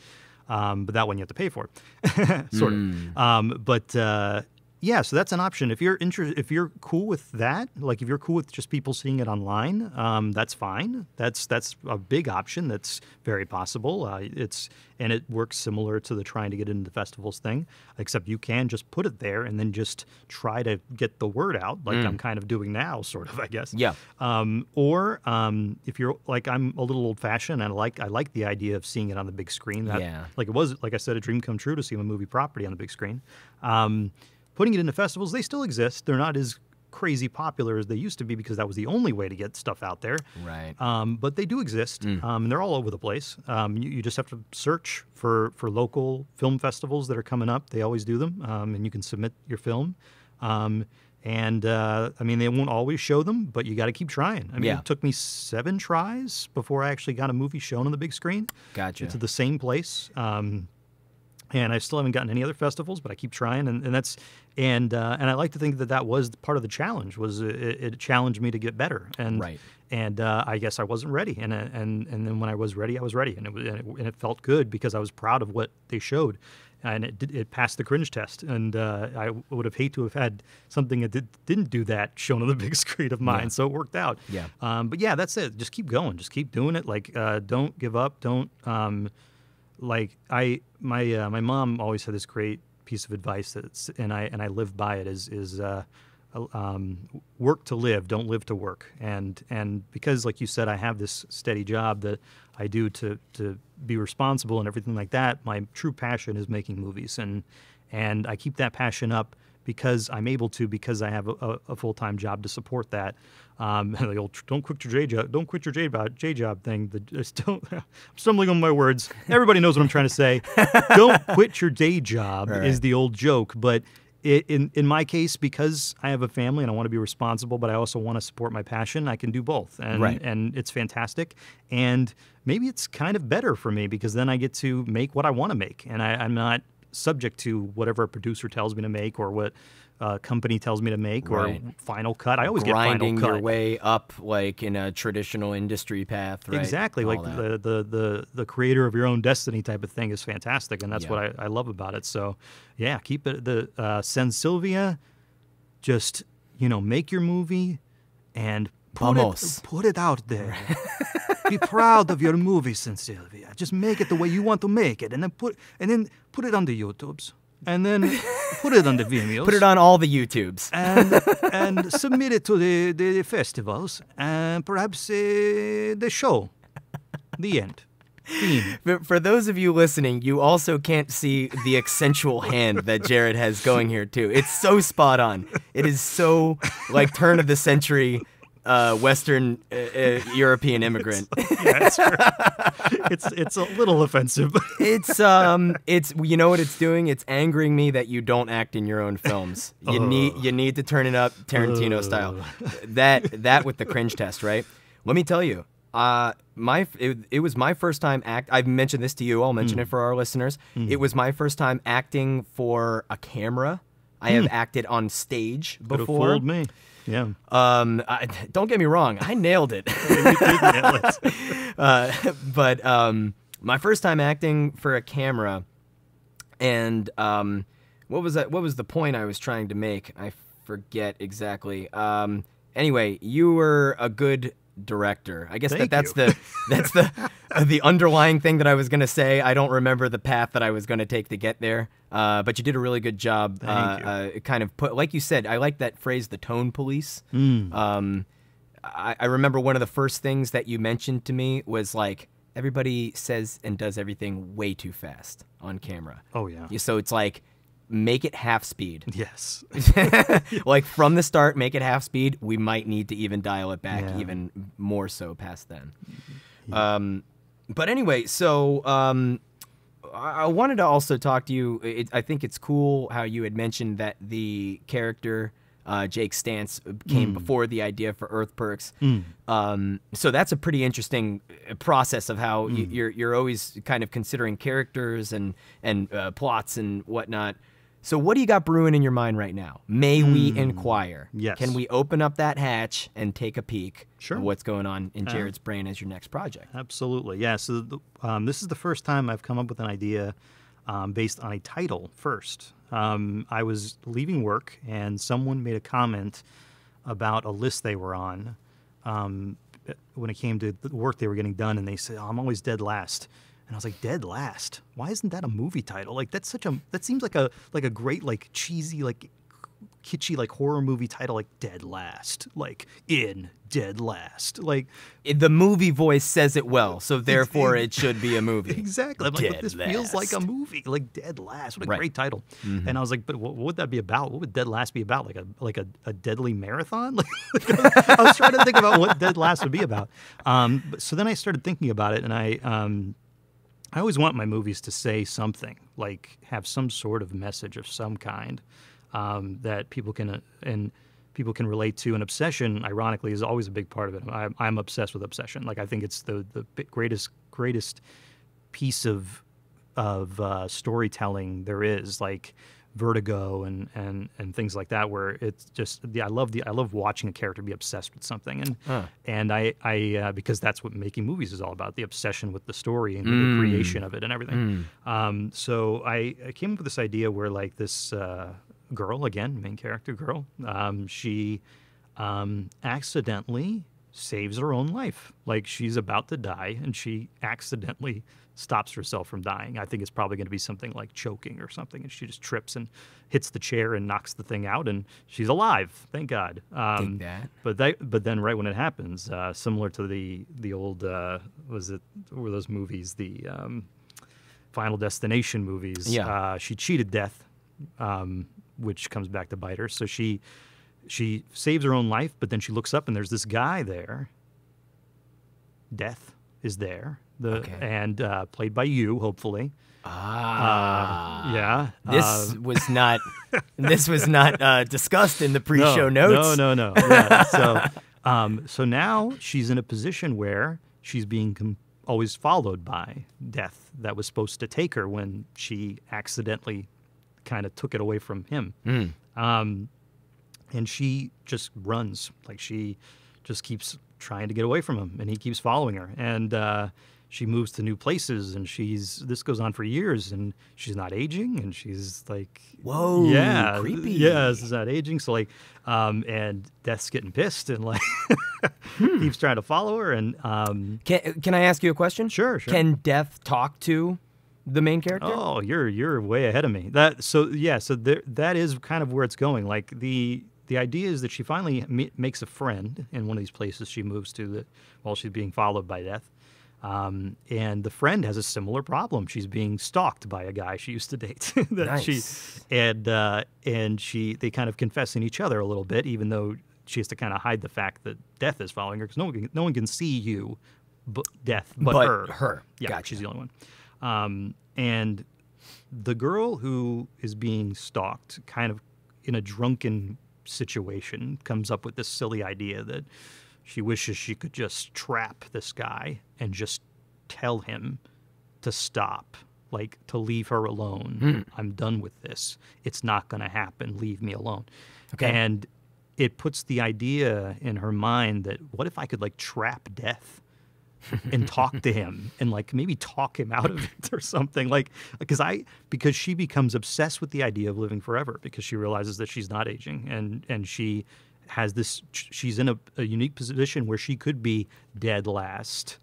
Um, but that one you have to pay for, sort mm. of. Um, but uh, yeah, so that's an option. If you're inter- if you're cool with that, like if you're cool with just people seeing it online, um, that's fine. That's that's a big option. That's very possible. Uh, it's and it works similar to the trying to get into festivals thing, except you can just put it there and then just try to get the word out, like mm. I'm kind of doing now, sort of, I guess. Yeah. Um, or um, if you're like I'm a little old fashioned, and I like I like the idea of seeing it on the big screen. That, yeah. Like it was, like I said, a dream come true to see my movie Property on the big screen. Um, Putting it into festivals, they still exist. They're not as crazy popular as they used to be because that was the only way to get stuff out there. Right. Um, but they do exist, mm. um, and they're all over the place. Um, you, you just have to search for, for local film festivals that are coming up. They always do them, um, and you can submit your film. Um, and, uh, I mean, they won't always show them, but you got to keep trying. I mean, yeah. It took me seven tries before I actually got a movie shown on the big screen. Gotcha. It's at the same place. Um And I still haven't gotten any other festivals, but I keep trying, and, and that's, and uh, and I like to think that that was part of the challenge. Was it, it challenged me to get better, and right. and uh, I guess I wasn't ready, and and and then when I was ready, I was ready, and it and it, and it felt good because I was proud of what they showed, and it did, it passed the cringe test, and uh, I would have hated to have had something that did, didn't do that shown on the big screen of mine, yeah. so it worked out. Yeah. Um, but yeah, that's it. Just keep going. Just keep doing it. Like, uh, don't give up. Don't. Um, Like I, my uh, my mom always had this great piece of advice that's, and I and I live by it is is uh, um, work to live, don't live to work. And and because like you said, I have this steady job that I do to to be responsible and everything like that. My true passion is making movies, and and I keep that passion up because I'm able to, because I have a, a full-time job to support that. Um, the old don't quit your J job, don't quit your J job, J job thing. The, just don't. I'm stumbling on my words. Everybody knows what I'm trying to say. Don't quit your day job right. is the old joke, but it, in in my case, because I have a family and I want to be responsible, but I also want to support my passion. I can do both, and right. and it's fantastic. And maybe it's kind of better for me because then I get to make what I want to make, and I, I'm not subject to whatever a producer tells me to make or what a company tells me to make or right. final cut. I always Grinding get final cut. Grinding your way up like in a traditional industry path, right? Exactly. All like the, the, the, the creator of your own destiny type of thing is fantastic, and that's yeah. what I, I love about it. So, yeah, keep it. The uh, Samsilvia, just, you know, make your movie and put, it, put it out there. Be proud of your movie, Samsilvia. Just make it the way you want to make it, and then put and then put it on the YouTubes, and then put it on the Vimeos. Put it on all the YouTubes, and and submit it to the the festivals, and perhaps uh, the show. The end. But for those of you listening, you also can't see the accentual hand that Jared has going here too. It's so spot on. It is so like turn of the century. Uh, Western uh, uh, European immigrant. It's like, yeah, it's true. it's it's a little offensive. it's um, it's you know what it's doing. It's angering me that you don't act in your own films. You uh. need you need to turn it up Tarantino uh. style. That that with the cringe test, right? Let me tell you, uh, my it, it was my first time act. I've mentioned this to you. I'll mention mm. it for our listeners. Mm. It was my first time acting for a camera. I have mm. acted on stage before. Could've fooled me. Yeah. Um, I, don't get me wrong. I nailed it. You did nail it. uh, but um, my first time acting for a camera, and um, what was that? What was the point I was trying to make? I forget exactly. Um, anyway, you were a good director. I guess Thank that that's you. the that's the uh, the underlying thing that I was gonna say. I don't remember the path that I was gonna take to get there. Uh, but you did a really good job. Uh, uh, kind of put, like you said, I like that phrase, the tone police. Mm. Um, I, I remember one of the first things that you mentioned to me was like, everybody says and does everything way too fast on camera. Oh, yeah. So it's like, make it half speed. Yes. Like from the start, make it half speed. We might need to even dial it back yeah. even more so past then. Yeah. Um, but anyway, so... Um, I wanted to also talk to you. It, I think it's cool how you had mentioned that the character uh, Jake Stantz came mm. before the idea for Earth Perks. Mm. Um, so that's a pretty interesting process of how mm. you're you're always kind of considering characters and and uh, plots and whatnot. So what do you got brewing in your mind right now? May mm. we inquire? Yes. Can we open up that hatch and take a peek sure. at what's going on in Jared's uh, brain as your next project? Absolutely. Yeah, so the, um, this is the first time I've come up with an idea um, based on a title first. Um, I was leaving work and someone made a comment about a list they were on um, when it came to the work they were getting done, and they said, oh, I'm always dead last. And I was like, dead last? Why isn't that a movie title? Like, that's such a, that seems like a, like a great, like, cheesy, like, kitschy, like, horror movie title, like, dead last. Like, in dead last. Like, the movie voice says it well, so therefore it, it should be a movie. Exactly. I'm like, but this last. feels like a movie. Like, dead last. What a right. great title. Mm-hmm. And I was like, but what, what would that be about? What would dead last be about? Like a, like a, a deadly marathon? Like, I was trying to think about what dead last would be about. Um, but, so then I started thinking about it, and I... Um, I always want my movies to say something, like have some sort of message of some kind um, that people can uh, and people can relate to. And obsession, ironically, is always a big part of it. I, I'm obsessed with obsession. Like, I think it's the the greatest greatest piece of of uh, storytelling there is. Like Vertigo and and and things like that, where it's just the I love the I love watching a character be obsessed with something, and uh. and I I uh, because that's what making movies is all about, the obsession with the story and mm. the creation of it and everything. Mm. Um, so I, I came up with this idea where, like, this uh, girl, again, main character girl, um, she um, accidentally saves her own life. Like, she's about to die and she accidentally stops herself from dying. I think it's probably going to be something like choking or something, and she just trips and hits the chair and knocks the thing out, and she's alive. Thank God. Um, Dig that. But that, but then right when it happens, uh, similar to the the old uh, was it were those movies the um, Final Destination movies? Yeah. Uh, she cheated death, um, which comes back to bite her. So she. She saves her own life, but then she looks up and there's this guy there. Death is there, the okay. and uh, played by you, hopefully. Ah, uh, yeah. This uh, was not. This was not uh, discussed in the pre-show no, notes. No, no, no. Yeah. So, um, so now she's in a position where she's being com always followed by Death, that was supposed to take her when she accidentally kind of took it away from him. Mm. Um, And she just runs, like she just keeps trying to get away from him, and he keeps following her. And uh, she moves to new places, and she's this goes on for years, and she's not aging, and she's like, whoa, yeah, creepy, yeah, she's not aging. So like, um, and Death's getting pissed, and like hmm. keeps trying to follow her. And um, can can I ask you a question? Sure, sure. Can Death talk to the main character? Oh, you're you're way ahead of me. That so yeah, so there, that is kind of where it's going. Like the The idea is that she finally makes a friend in one of these places she moves to that while she's being followed by Death. Um, and the friend has a similar problem. She's being stalked by a guy she used to date. that nice. She, and uh, and she they kind of confess in each other a little bit, even though she has to kind of hide the fact that Death is following her, because no one can, no one can see you, but Death, but, but her. her. Yeah, gotcha. She's the only one. Um, and the girl who is being stalked, kind of in a drunken situation, comes up with this silly idea that she wishes she could just trap this guy and just tell him to stop, like to leave her alone. Mm. I'm done with this. It's not going to happen. Leave me alone. Okay. And it puts the idea in her mind that, what if I could like trap Death and talk to him and like maybe talk him out of it or something, like because I because she becomes obsessed with the idea of living forever, because she realizes that she's not aging, and and she has this she's in a, a unique position where she could be dead last.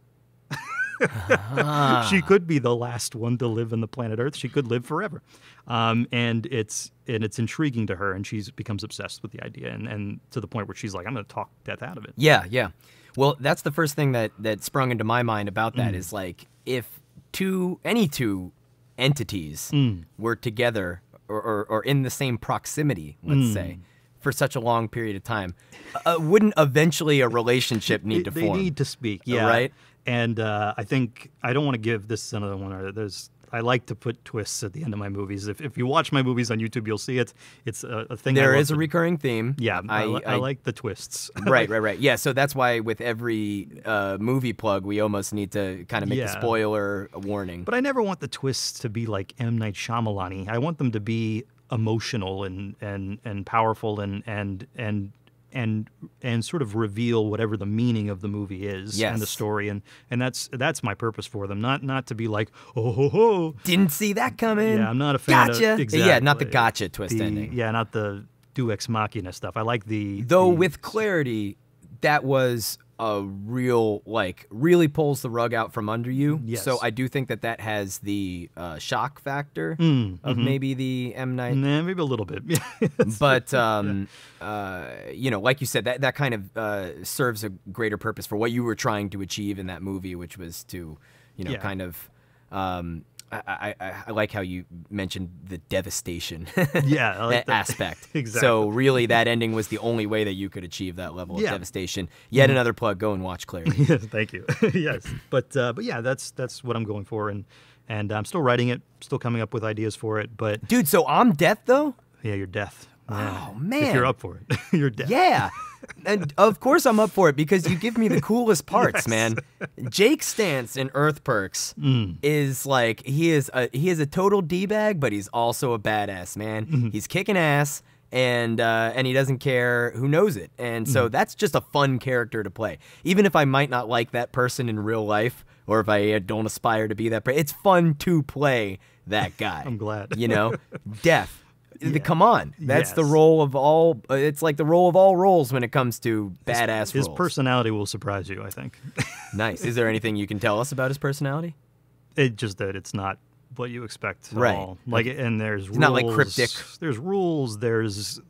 Ah. She could be the last one to live on the planet Earth. She could live forever, um, and it's and it's intriguing to her, and she becomes obsessed with the idea, and and to the point where she's like, I'm going to talk Death out of it. Yeah, yeah. Well, that's the first thing that that sprung into my mind about that mm. is like, if two any two entities mm. were together or, or or in the same proximity, let's mm. say, for such a long period of time, uh, wouldn't eventually a relationship need to they, form? They need to speak, yeah, right. And uh, I think I don't want to give this another one. Or there's I like to put twists at the end of my movies. If if you watch my movies on YouTube, you'll see it. It's a, a thing. There I is a to, recurring theme. Yeah, I, I, I, I like the twists. Right, right, right. Yeah, so that's why with every uh, movie plug, we almost need to kind of make yeah. the spoiler a warning. But I never want the twists to be like M. Night Shyamalan-y. I want them to be emotional and and and powerful and and and and and sort of reveal whatever the meaning of the movie is, yes, and the story, and and that's that's my purpose for them, not not to be like, oh ho ho, didn't see that coming. Yeah, I'm not a fan gotcha. Of exactly, yeah, not the gotcha twist the, ending. Yeah, not the do ex machina stuff. I like the though the, with Clarity, that was a real, like, really pulls the rug out from under you. Yes. So I do think that that has the uh, shock factor mm, of mm-hmm. maybe the M. Night. Nah, maybe a little bit. But, um, yeah. uh, you know, like you said, that, that kind of uh, serves a greater purpose for what you were trying to achieve in that movie, which was to, you know, yeah. kind of... Um, I, I, I like how you mentioned the devastation yeah, I like that aspect. Exactly. So really that ending was the only way that you could achieve that level yeah. of devastation. Yet mm. another plug, go and watch Clarity. Yes, thank you. Yes. But uh, but yeah, that's that's what I'm going for, and and I'm still writing it, still coming up with ideas for it. But dude, so I'm death though? Yeah, you're death. Man. Oh man. If you're up for it, you're death. Yeah. And of course I'm up for it because you give me the coolest parts, yes. man. Jake's stance in Earth Perks mm. is like he is a he is a total d-bag, but he's also a badass, man. Mm-hmm. He's kicking ass, and uh, and he doesn't care who knows it, and so mm. that's just a fun character to play. Even if I might not like that person in real life, or if I don't aspire to be that person, it's fun to play that guy. I'm glad, you know, Death. Yeah. Come on, that's yes. the role of all. Uh, it's like the role of all roles when it comes to badass. His, his roles. personality will surprise you, I think. Nice. Is there anything you can tell us about his personality? It just that it's not what you expect at right. all. Like, and there's it's rules, not like cryptic. There's rules. There's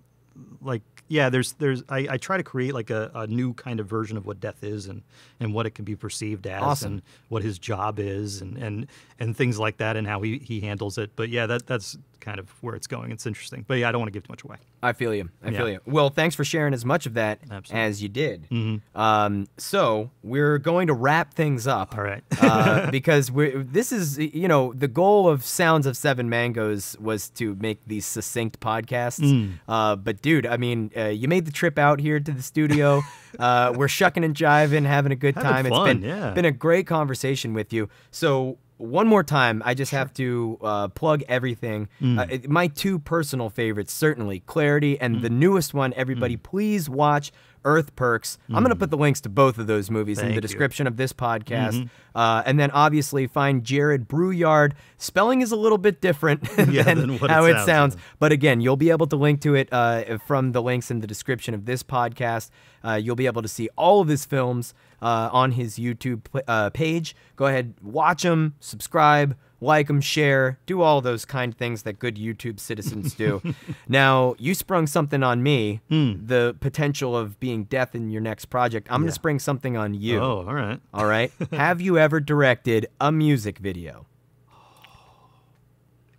like yeah. There's there's. I, I try to create like a, a new kind of version of what death is and and what it can be perceived as, awesome. And what his job is, and and and things like that, and how he he handles it. But yeah, that that's. kind of where it's going. It's interesting. But yeah, I don't want to give too much away. I feel you. I yeah. feel you. Well, thanks for sharing as much of that Absolutely. As you did. Mm-hmm. um, so we're going to wrap things up. All right. uh, because we're, this is, you know, the goal of Sounds of Seven Mangos was to make these succinct podcasts. Mm. Uh, but dude, I mean, uh, you made the trip out here to the studio. uh, we're shucking and jiving, having a good having time. Fun, it's been, yeah. been a great conversation with you. So one more time, I just sure. have to uh, plug everything. Mm. Uh, it, my two personal favorites, certainly, Clarity and mm. the newest one, everybody mm. please watch, Earth Perks. Mm. I'm going to put the links to both of those movies Thank in the description you. Of this podcast. Mm-hmm. uh, and then obviously find Jared Brouillard. Spelling is a little bit different yeah, than, than what how it sounds. It sounds. But again, you'll be able to link to it uh, from the links in the description of this podcast. Uh, you'll be able to see all of his films uh, on his YouTube uh, page. Go ahead, watch them, subscribe, like them, share, do all those kind of things that good YouTube citizens do. Now, you sprung something on me, mm. the potential of being death in your next project. I'm yeah. going to spring something on you. Oh, all right. All right. Have you ever directed a music video?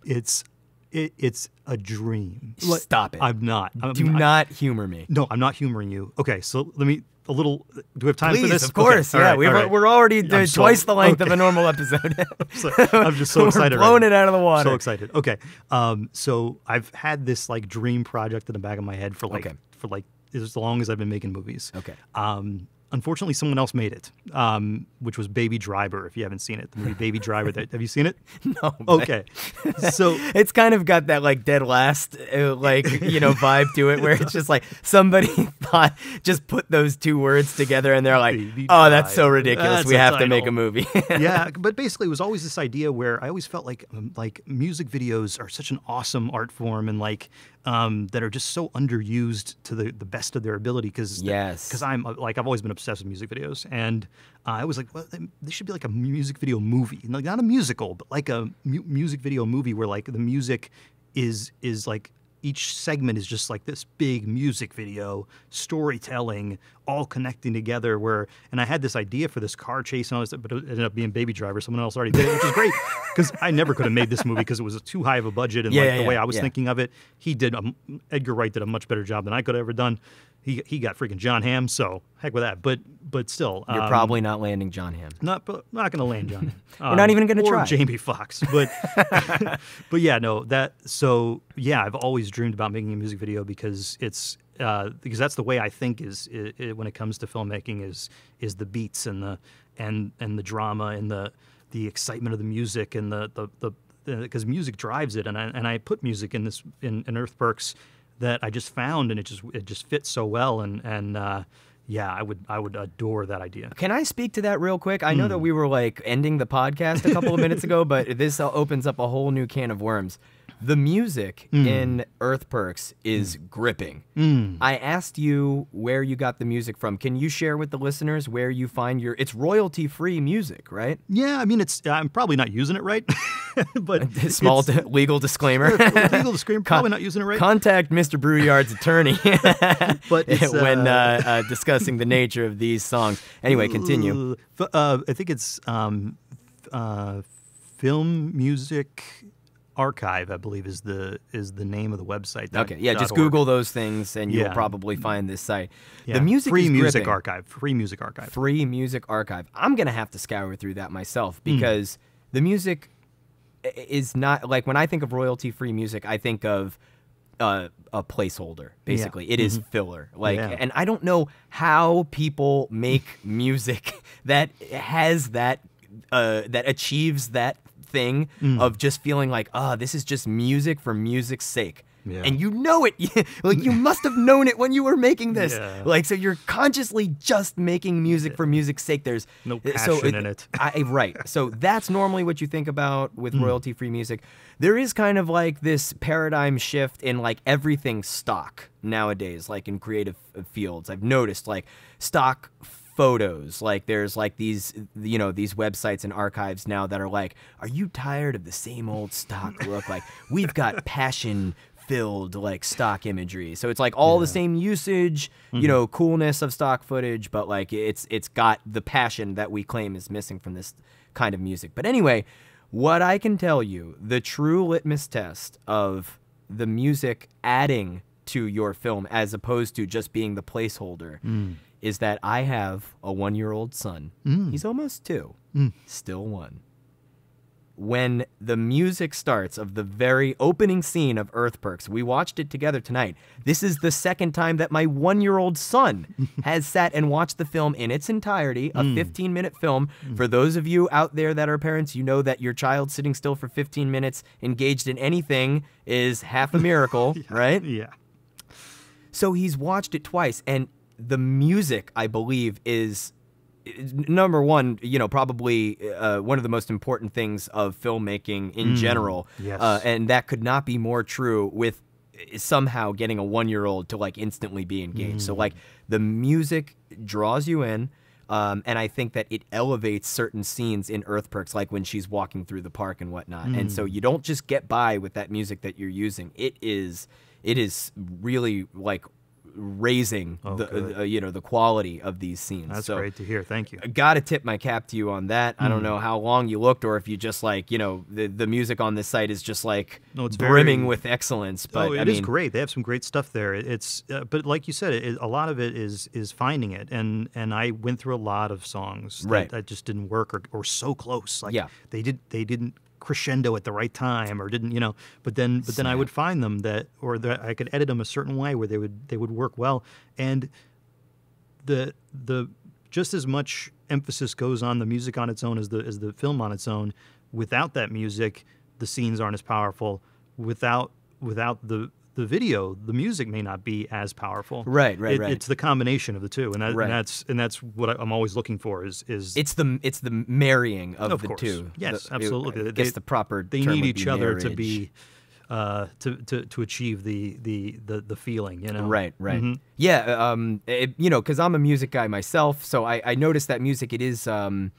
It's it, it's a dream. Stop it. I'm not. I'm, do I'm, not I, humor me. No, I'm not humoring you. Okay, so let me... A little. Do we have time Please, for this? Of course. Okay. Yeah, right, we've, right. we're already doing so, twice the length okay. of a normal episode. I'm, so, I'm just so we're excited. Blowing right it out of the water. So excited. Okay. Um. So I've had this like dream project in the back of my head for like okay. for like as long as I've been making movies. Okay. Um. Unfortunately, someone else made it, um, which was Baby Driver. If you haven't seen it, the movie Baby Driver. That, have you seen it? No. Okay. So it's kind of got that like dead last, uh, like you know, vibe to it, where it's just like somebody thought just put those two words together, and they're like, Baby "Oh, that's so ridiculous. That's we have title. To make a movie." Yeah, but basically, it was always this idea where I always felt like um, like music videos are such an awesome art form, and like. Um, that are just so underused to the, the best of their ability because yes. because I'm like I've always been obsessed with music videos, and uh, I was like, well, this should be like a music video movie, like not a musical, but like a mu music video movie where like the music is is like each segment is just like this big music video storytelling, all connecting together. Where and I had this idea for this car chase and all this, but it ended up being Baby Driver. Someone else already did it, which is great because I never could have made this movie because it was too high of a budget and yeah, like yeah, the way I was yeah. thinking of it. He did. Um, Edgar Wright did a much better job than I could have ever done. He he got freaking John Hamm, so heck with that. But but still, you're um, probably not landing John Hamm. Not not gonna land John Hamm. Um, We're not even gonna or try. Or Jamie Foxx. But but yeah, no that so yeah, I've always dreamed about making a music video because it's uh, because that's the way I think is it, it, when it comes to filmmaking is is the beats and the and and the drama and the the excitement of the music and the the the because music drives it, and I and I put music in this in, in Earth Perks that I just found, and it just it just fits so well, and and uh, yeah, I would I would adore that idea. Can I speak to that real quick? I know mm. that we were like ending the podcast a couple of minutes ago, but this opens up a whole new can of worms. The music mm. in Earth Perks is mm. gripping. Mm. I asked you where you got the music from. Can you share with the listeners where you find your... It's royalty-free music, right? Yeah, I mean, it's. I'm probably not using it right. But small legal disclaimer. Legal disclaimer, probably not using it right. Contact Mister Brouillard's attorney but it's, uh... when uh, uh, discussing the nature of these songs. Anyway, continue. Uh, I think it's um, uh, film music... Archive, I believe, is the is the name of the website. Okay, yeah, just Google org. those things, and you'll yeah. probably find this site. Yeah. The music Free is Music gripping. Archive. Free Music Archive. Free Music Archive. I'm gonna have to scour through that myself because mm. the music is not like when I think of royalty-free music, I think of uh, a placeholder. Basically, yeah. it mm-hmm. is filler. Like, yeah. and I don't know how people make music that has that uh, that achieves that. thing mm. of just feeling like, ah, oh, this is just music for music's sake. Yeah. And you know it. Like, you must have known it when you were making this. Yeah. Like, so you're consciously just making music for music's sake. There's no passion so it, in it. I, right. So that's normally what you think about with mm. royalty-free music. There is kind of like this paradigm shift in like everything stock nowadays, like in creative fields. I've noticed like stock photos, like there's like these, you know, these websites and archives now that are like, are you tired of the same old stock look? Like, we've got passion filled like stock imagery. So it's like all yeah. the same usage, mm-hmm. you know, coolness of stock footage, but like it's it's got the passion that we claim is missing from this kind of music. But anyway, what I can tell you, the true litmus test of the music adding to your film as opposed to just being the placeholder mm. is that I have a one-year-old son. Mm. He's almost two, mm. still one. When the music starts of the very opening scene of Earth Perks, we watched it together tonight. This is the second time that my one-year-old son has sat and watched the film in its entirety, a fifteen-minute mm. film. Mm. For those of you out there that are parents, you know that your child sitting still for fifteen minutes engaged in anything is half a miracle, yeah. right? Yeah. So he's watched it twice, and the music, I believe, is number one, you know, probably uh, one of the most important things of filmmaking in mm, general. Yes. Uh, and that could not be more true with somehow getting a one-year-old to, like, instantly be engaged. Mm. So, like, the music draws you in. Um, and I think that it elevates certain scenes in Earth Perks, like when she's walking through the park and whatnot. Mm. And so you don't just get by with that music that you're using. It is, it is really, like, raising oh, the uh, you know the quality of these scenes. That's so great to hear. Thank you. I gotta tip my cap to you on that. Mm. I don't know how long you looked, or if you just like you know the the music on this site is just like no, it's brimming very, with excellence. But oh, it I mean, is great. They have some great stuff there. It's uh, but like you said, it, a lot of it is is finding it. And and I went through a lot of songs that, right. that just didn't work or or so close. Like yeah. they did they didn't crescendo at the right time or didn't you know but then but then I would find them that or that I could edit them a certain way where they would they would work well, and the the just as much emphasis goes on the music on its own as the as the film on its own. Without that music, the scenes aren't as powerful. Without without the the video, the music may not be as powerful. Right, right, it, right. It's the combination of the two, and, that, right. and that's and that's what I'm always looking for. Is is it's the it's the marrying of, of the course. two. Yes, the, absolutely. It's the proper. They term need each other marriage. to be uh, to to to achieve the the the, the feeling. You know. Right, right. Mm-hmm. Yeah, um, it, you know, because I'm a music guy myself, so I, I noticed that music. It is. Um,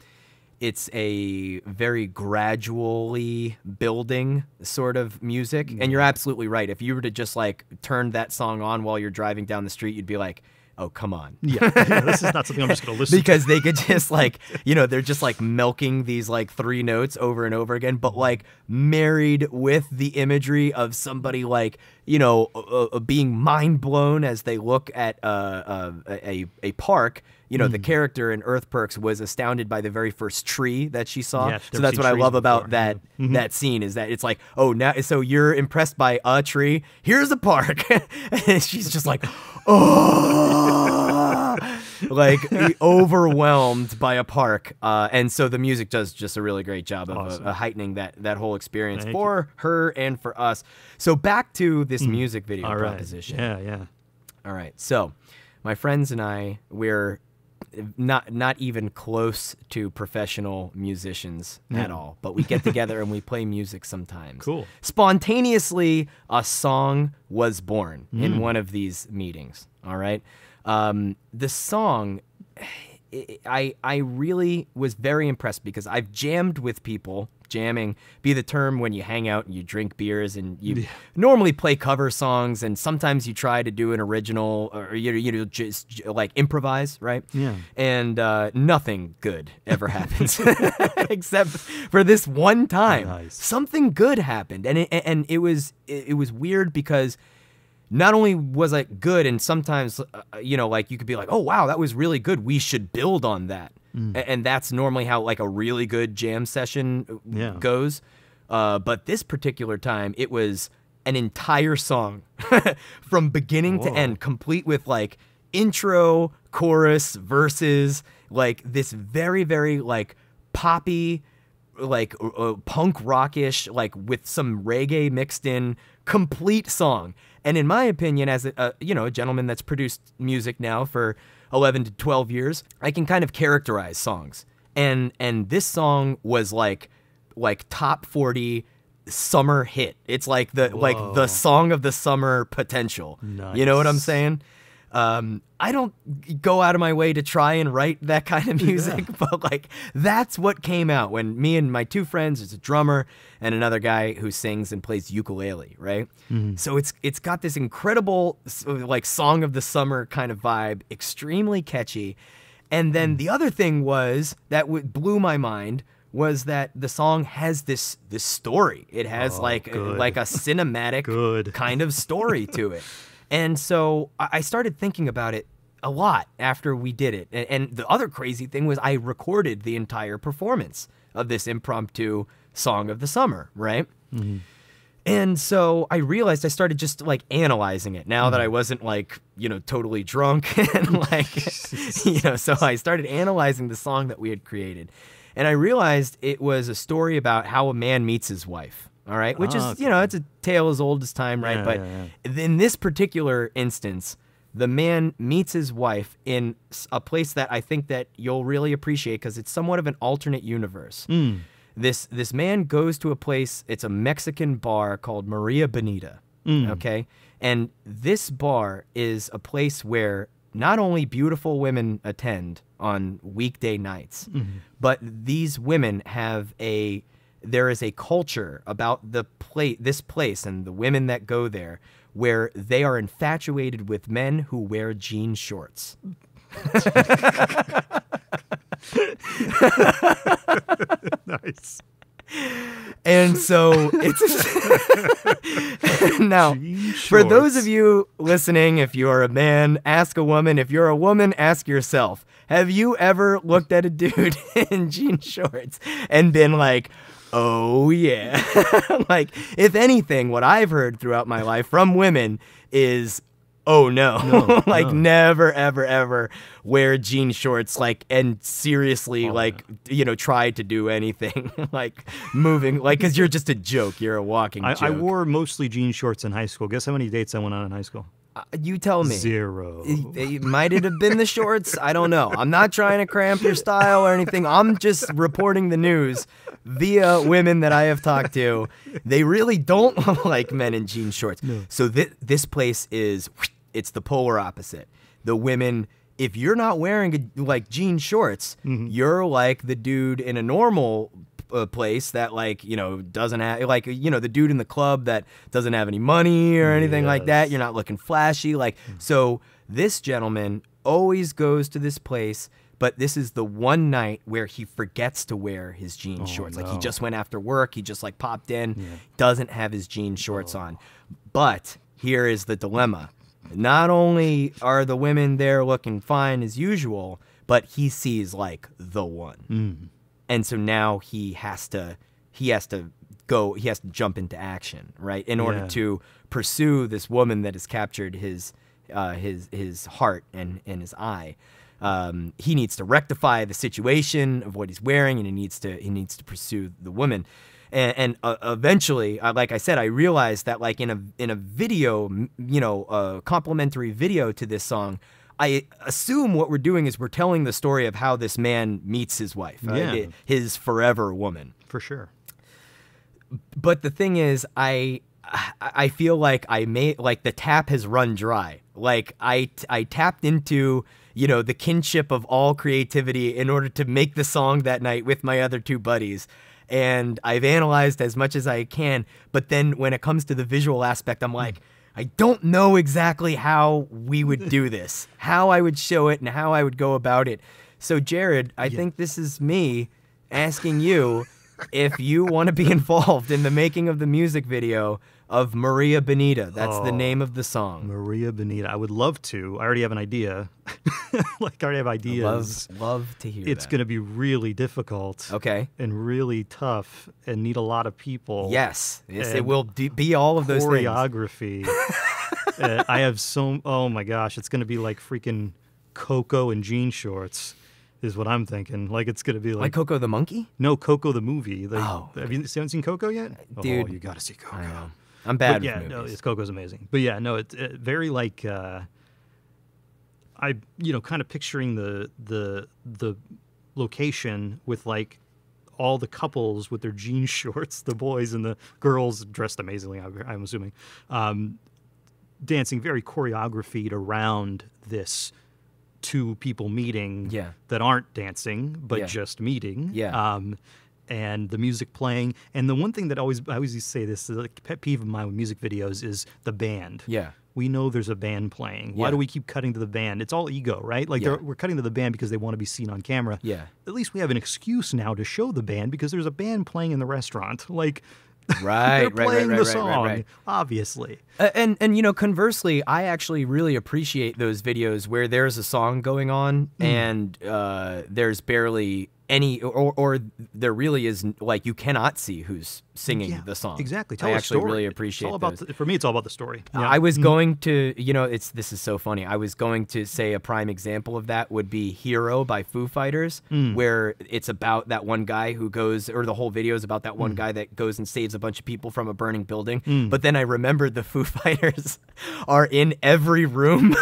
It's a very gradually building sort of music. And you're absolutely right. If you were to just like turn that song on while you're driving down the street, you'd be like, oh, come on. Yeah, yeah, this is not something I'm just going to listen to. Because they could just like, you know, they're just like milking these like three notes over and over again, but like married with the imagery of somebody like, you know, uh, being mind blown as they look at uh, uh, a, a park. You know, mm. the character in Earth Perks was astounded by the very first tree that she saw. Yeah, so that's what I love about that mm-hmm. that scene is that it's like, oh, now so you're impressed by a tree. Here's a park. And she's just like, oh. like overwhelmed by a park. Uh, and so the music does just a really great job of awesome. uh, heightening that that whole experience Thank for you. her and for us. So back to this mm. music video All proposition. Right. Yeah, yeah. All right. So my friends and I, we're not not even close to professional musicians mm. at all, but we get together and we play music sometimes. Cool. Spontaneously, a song was born mm. in one of these meetings. All right. Um, the song, I I really was very impressed because I've jammed with people. Jamming be the term when you hang out and you drink beers and you yeah. normally play cover songs, and sometimes you try to do an original or you know, you know just like improvise, right? Yeah. And uh, nothing good ever happens except for this one time. Nice. Something good happened, and it, and it was it was weird because not only was it good, and sometimes uh, you know like you could be like, oh wow, that was really good. We should build on that. Mm. And that's normally how like a really good jam session yeah. goes. Uh, but this particular time, it was an entire song from beginning Whoa. to end, complete with like intro, chorus, verses, like this very, very like poppy, like uh, punk rockish, like with some reggae mixed in, complete song. And in my opinion, as a, a you know a gentleman that's produced music now for eleven to twelve years, I can kind of characterize songs. And and this song was like like top forty summer hit. It's like the Whoa. like the song of the summer potential. Nice. You know what I'm saying? Um, I don't go out of my way to try and write that kind of music, yeah. but like that's what came out when me and my two friends, there's a drummer and another guy who sings and plays ukulele, right? Mm-hmm. So it's it's got this incredible like song of the summer kind of vibe, extremely catchy. And then mm. the other thing was that what blew my mind was that the song has this this story. It has oh, like good. like a cinematic good. kind of story to it. And so I started thinking about it a lot after we did it. And the other crazy thing was I recorded the entire performance of this impromptu song of the summer, right? Mm-hmm. And so I realized I started just like analyzing it now mm-hmm. that I wasn't like, you know, totally drunk. And like, you know, so I started analyzing the song that we had created. And I realized it was a story about how a man meets his wife. All right, which oh, is, okay. you know, it's a tale as old as time, right? Yeah, but yeah, yeah. in this particular instance, the man meets his wife in a place that I think that you'll really appreciate because it's somewhat of an alternate universe. Mm. This this man goes to a place, it's a Mexican bar called Maria Bonita, mm. okay? And this bar is a place where not only beautiful women attend on weekday nights, mm-hmm. but these women have a... there is a culture about the pla- this place and the women that go there where they are infatuated with men who wear jean shorts. Nice. And so it's now for those of you listening, if you are a man, ask a woman. If you're a woman, ask yourself, have you ever looked at a dude in jean shorts and been like, oh, yeah. Like, if anything, what I've heard throughout my life from women is, oh, no. no like, no. never, ever, ever wear jean shorts, like, and seriously, oh, like, no. you know, try to do anything, like, moving, like, because you're just a joke. You're a walking I, joke. I wore mostly jean shorts in high school. Guess how many dates I went on in high school? Uh, you tell me. Zero. It, it might it have been the shorts? I don't know. I'm not trying to cramp your style or anything. I'm just reporting the news via women that I have talked to. They really don't like men in jean shorts. No. So th this place is, it's the polar opposite. The women, if you're not wearing a, like jean shorts, mm-hmm. you're like the dude in a normal a place that like you know doesn't have like you know the dude in the club that doesn't have any money or anything yes. like that. You're not looking flashy, like mm. so this gentleman always goes to this place, but this is the one night where he forgets to wear his jean oh, shorts. No. Like he just went after work, he just like popped in, yeah. doesn't have his jean shorts oh. on. But here is the dilemma: not only are the women there looking fine as usual, but he sees like the one. Mm. And so now he has to, he has to go, he has to jump into action, right? In order yeah. to pursue this woman that has captured his, uh, his, his heart and, and his eye. Um, he needs to rectify the situation of what he's wearing, and he needs to he needs to pursue the woman. And, and uh, eventually, uh, like I said, I realized that, like in a in a video, you know, a complimentary video to this song, I assume what we're doing is we're telling the story of how this man meets his wife, yeah. uh, his forever woman, for sure. But the thing is, I. I feel like I may like the tap has run dry. Like I, I tapped into, you know, the kinship of all creativity in order to make the song that night with my other two buddies. And I've analyzed as much as I can. But then when it comes to the visual aspect, I'm like, I don't know exactly how we would do this, how I would show it and how I would go about it. So Jared, I yeah. think this is me asking you if you want to be involved in the making of the music video of Maria Bonita. That's oh, the name of the song. Maria Bonita. I would love to. I already have an idea. Like, I already have ideas. Love, love to hear it's that. Going to be really difficult. Okay. And really tough and need a lot of people. Yes. Yes, and it will be all of those choreography. Things. uh, I have so... Oh, my gosh. It's going to be like freaking Coco and jean shorts. Is what I'm thinking. Like, it's gonna be like, like Coco the monkey? No, Coco the movie. Like, oh, have you, you haven't seen Coco yet? Dude, oh, you gotta see Coco. I know. I'm bad. But yeah, with no, it's Coco's amazing. But yeah, no, it's it, very like uh, I, you know, kind of picturing the the the location with like all the couples with their jean shorts, the boys and the girls dressed amazingly. I'm assuming, um, dancing very choreographed around this. Two people meeting yeah. that aren't dancing, but yeah. just meeting. Yeah. Um, and the music playing. And the one thing that always, I always used to say this, like pet peeve of mine with music videos is the band. Yeah. We know there's a band playing. Yeah. Why do we keep cutting to the band? It's all ego, right? Like yeah. we're cutting to the band because they want to be seen on camera. Yeah. At least we have an excuse now to show the band because there's a band playing in the restaurant. Like, right, they're right, playing right, the right, song, right, right. obviously. Uh, and, and, you know, conversely, I actually really appreciate those videos where there's a song going on mm. and uh, there's barely any, or, or there really is, like, you cannot see who's singing yeah, the song. Exactly. Tell I actually story. really appreciate it's all about those. The, for me, it's all about the story. Yeah. I was mm. going to, you know, it's this is so funny. I was going to say a prime example of that would be Hero by Foo Fighters, mm. where it's about that one guy who goes, or the whole video is about that one mm. guy that goes and saves a bunch of people from a burning building. Mm. But then I remembered the Foo Fighters are in every room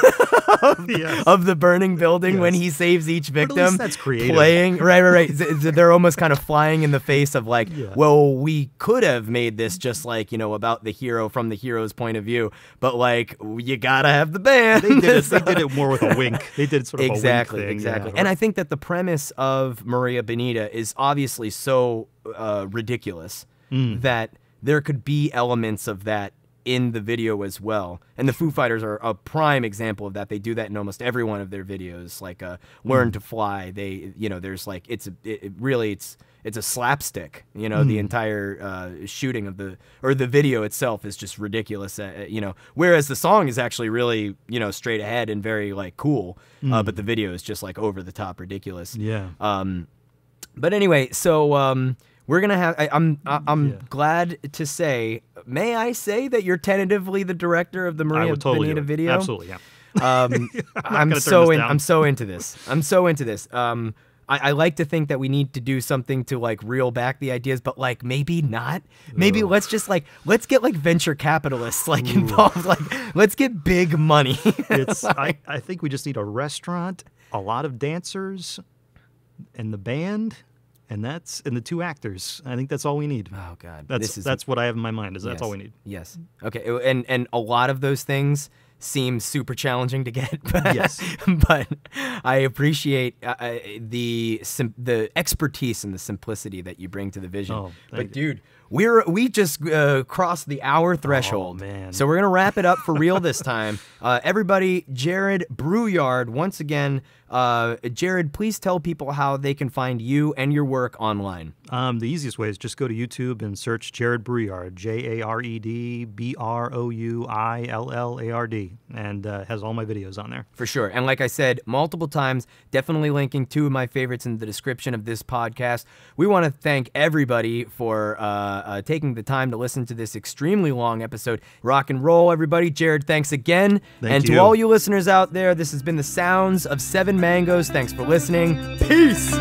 of, yes. of the burning building yes. when he saves each victim. At least that's creative. Playing, right, right. Right. They're almost kind of flying in the face of like, yeah. well, we could have made this just like, you know, about the hero from the hero's point of view, but like, you gotta have the band. They did it, so. They did it more with a wink. They did sort of exactly, a wink thing. Exactly. Yeah. And I think that the premise of Maria Bonita is obviously so uh, ridiculous mm. that there could be elements of that in the video as well. And the Foo Fighters are a prime example of that. They do that in almost every one of their videos, like uh, Learn mm. to Fly. They, you know, there's like, it's a, it, really, it's it's a slapstick, you know, mm. the entire uh, shooting of the, or the video itself is just ridiculous, uh, you know, whereas the song is actually really, you know, straight ahead and very like cool, mm. uh, but the video is just like over the top ridiculous. Yeah. Um, but anyway, so, um, we're gonna have. I, I'm. I'm yeah. glad to say. May I say that you're tentatively the director of the Maria totally Bonita video? Absolutely. Yeah. Um, I'm, I'm so. In, I'm so into this. I'm so into this. Um, I, I like to think that we need to do something to like reel back the ideas, but like maybe not. Maybe Ugh. let's just like let's get like venture capitalists like Ooh. involved. Like let's get big money. It's. Like, I, I think we just need a restaurant, a lot of dancers, and the band. And that's and the two actors. I think that's all we need. Oh God, that's this is, that's what I have in my mind. Is yes, that's all we need? Yes. Okay. And and a lot of those things seem super challenging to get. But, yes. But I appreciate uh, the sim the expertise and the simplicity that you bring to the vision. Oh, but you. dude, we're we just uh, crossed the hour threshold. Oh, man. So we're gonna wrap it up for real this time. Uh, everybody, Jared Brouillard once again. Uh, Jared, please tell people how they can find you and your work online. Um, the easiest way is just go to YouTube and search Jared Brouillard, J A R E D B R O U I L L A R D, and uh, has all my videos on there. For sure. And like I said, multiple times, definitely linking two of my favorites in the description of this podcast. We want to thank everybody for uh, uh, taking the time to listen to this extremely long episode. Rock and roll, everybody. Jared, thanks again. Thank and you. To all you listeners out there, this has been the sounds of Seven Mangos. Thanks for listening. Peace!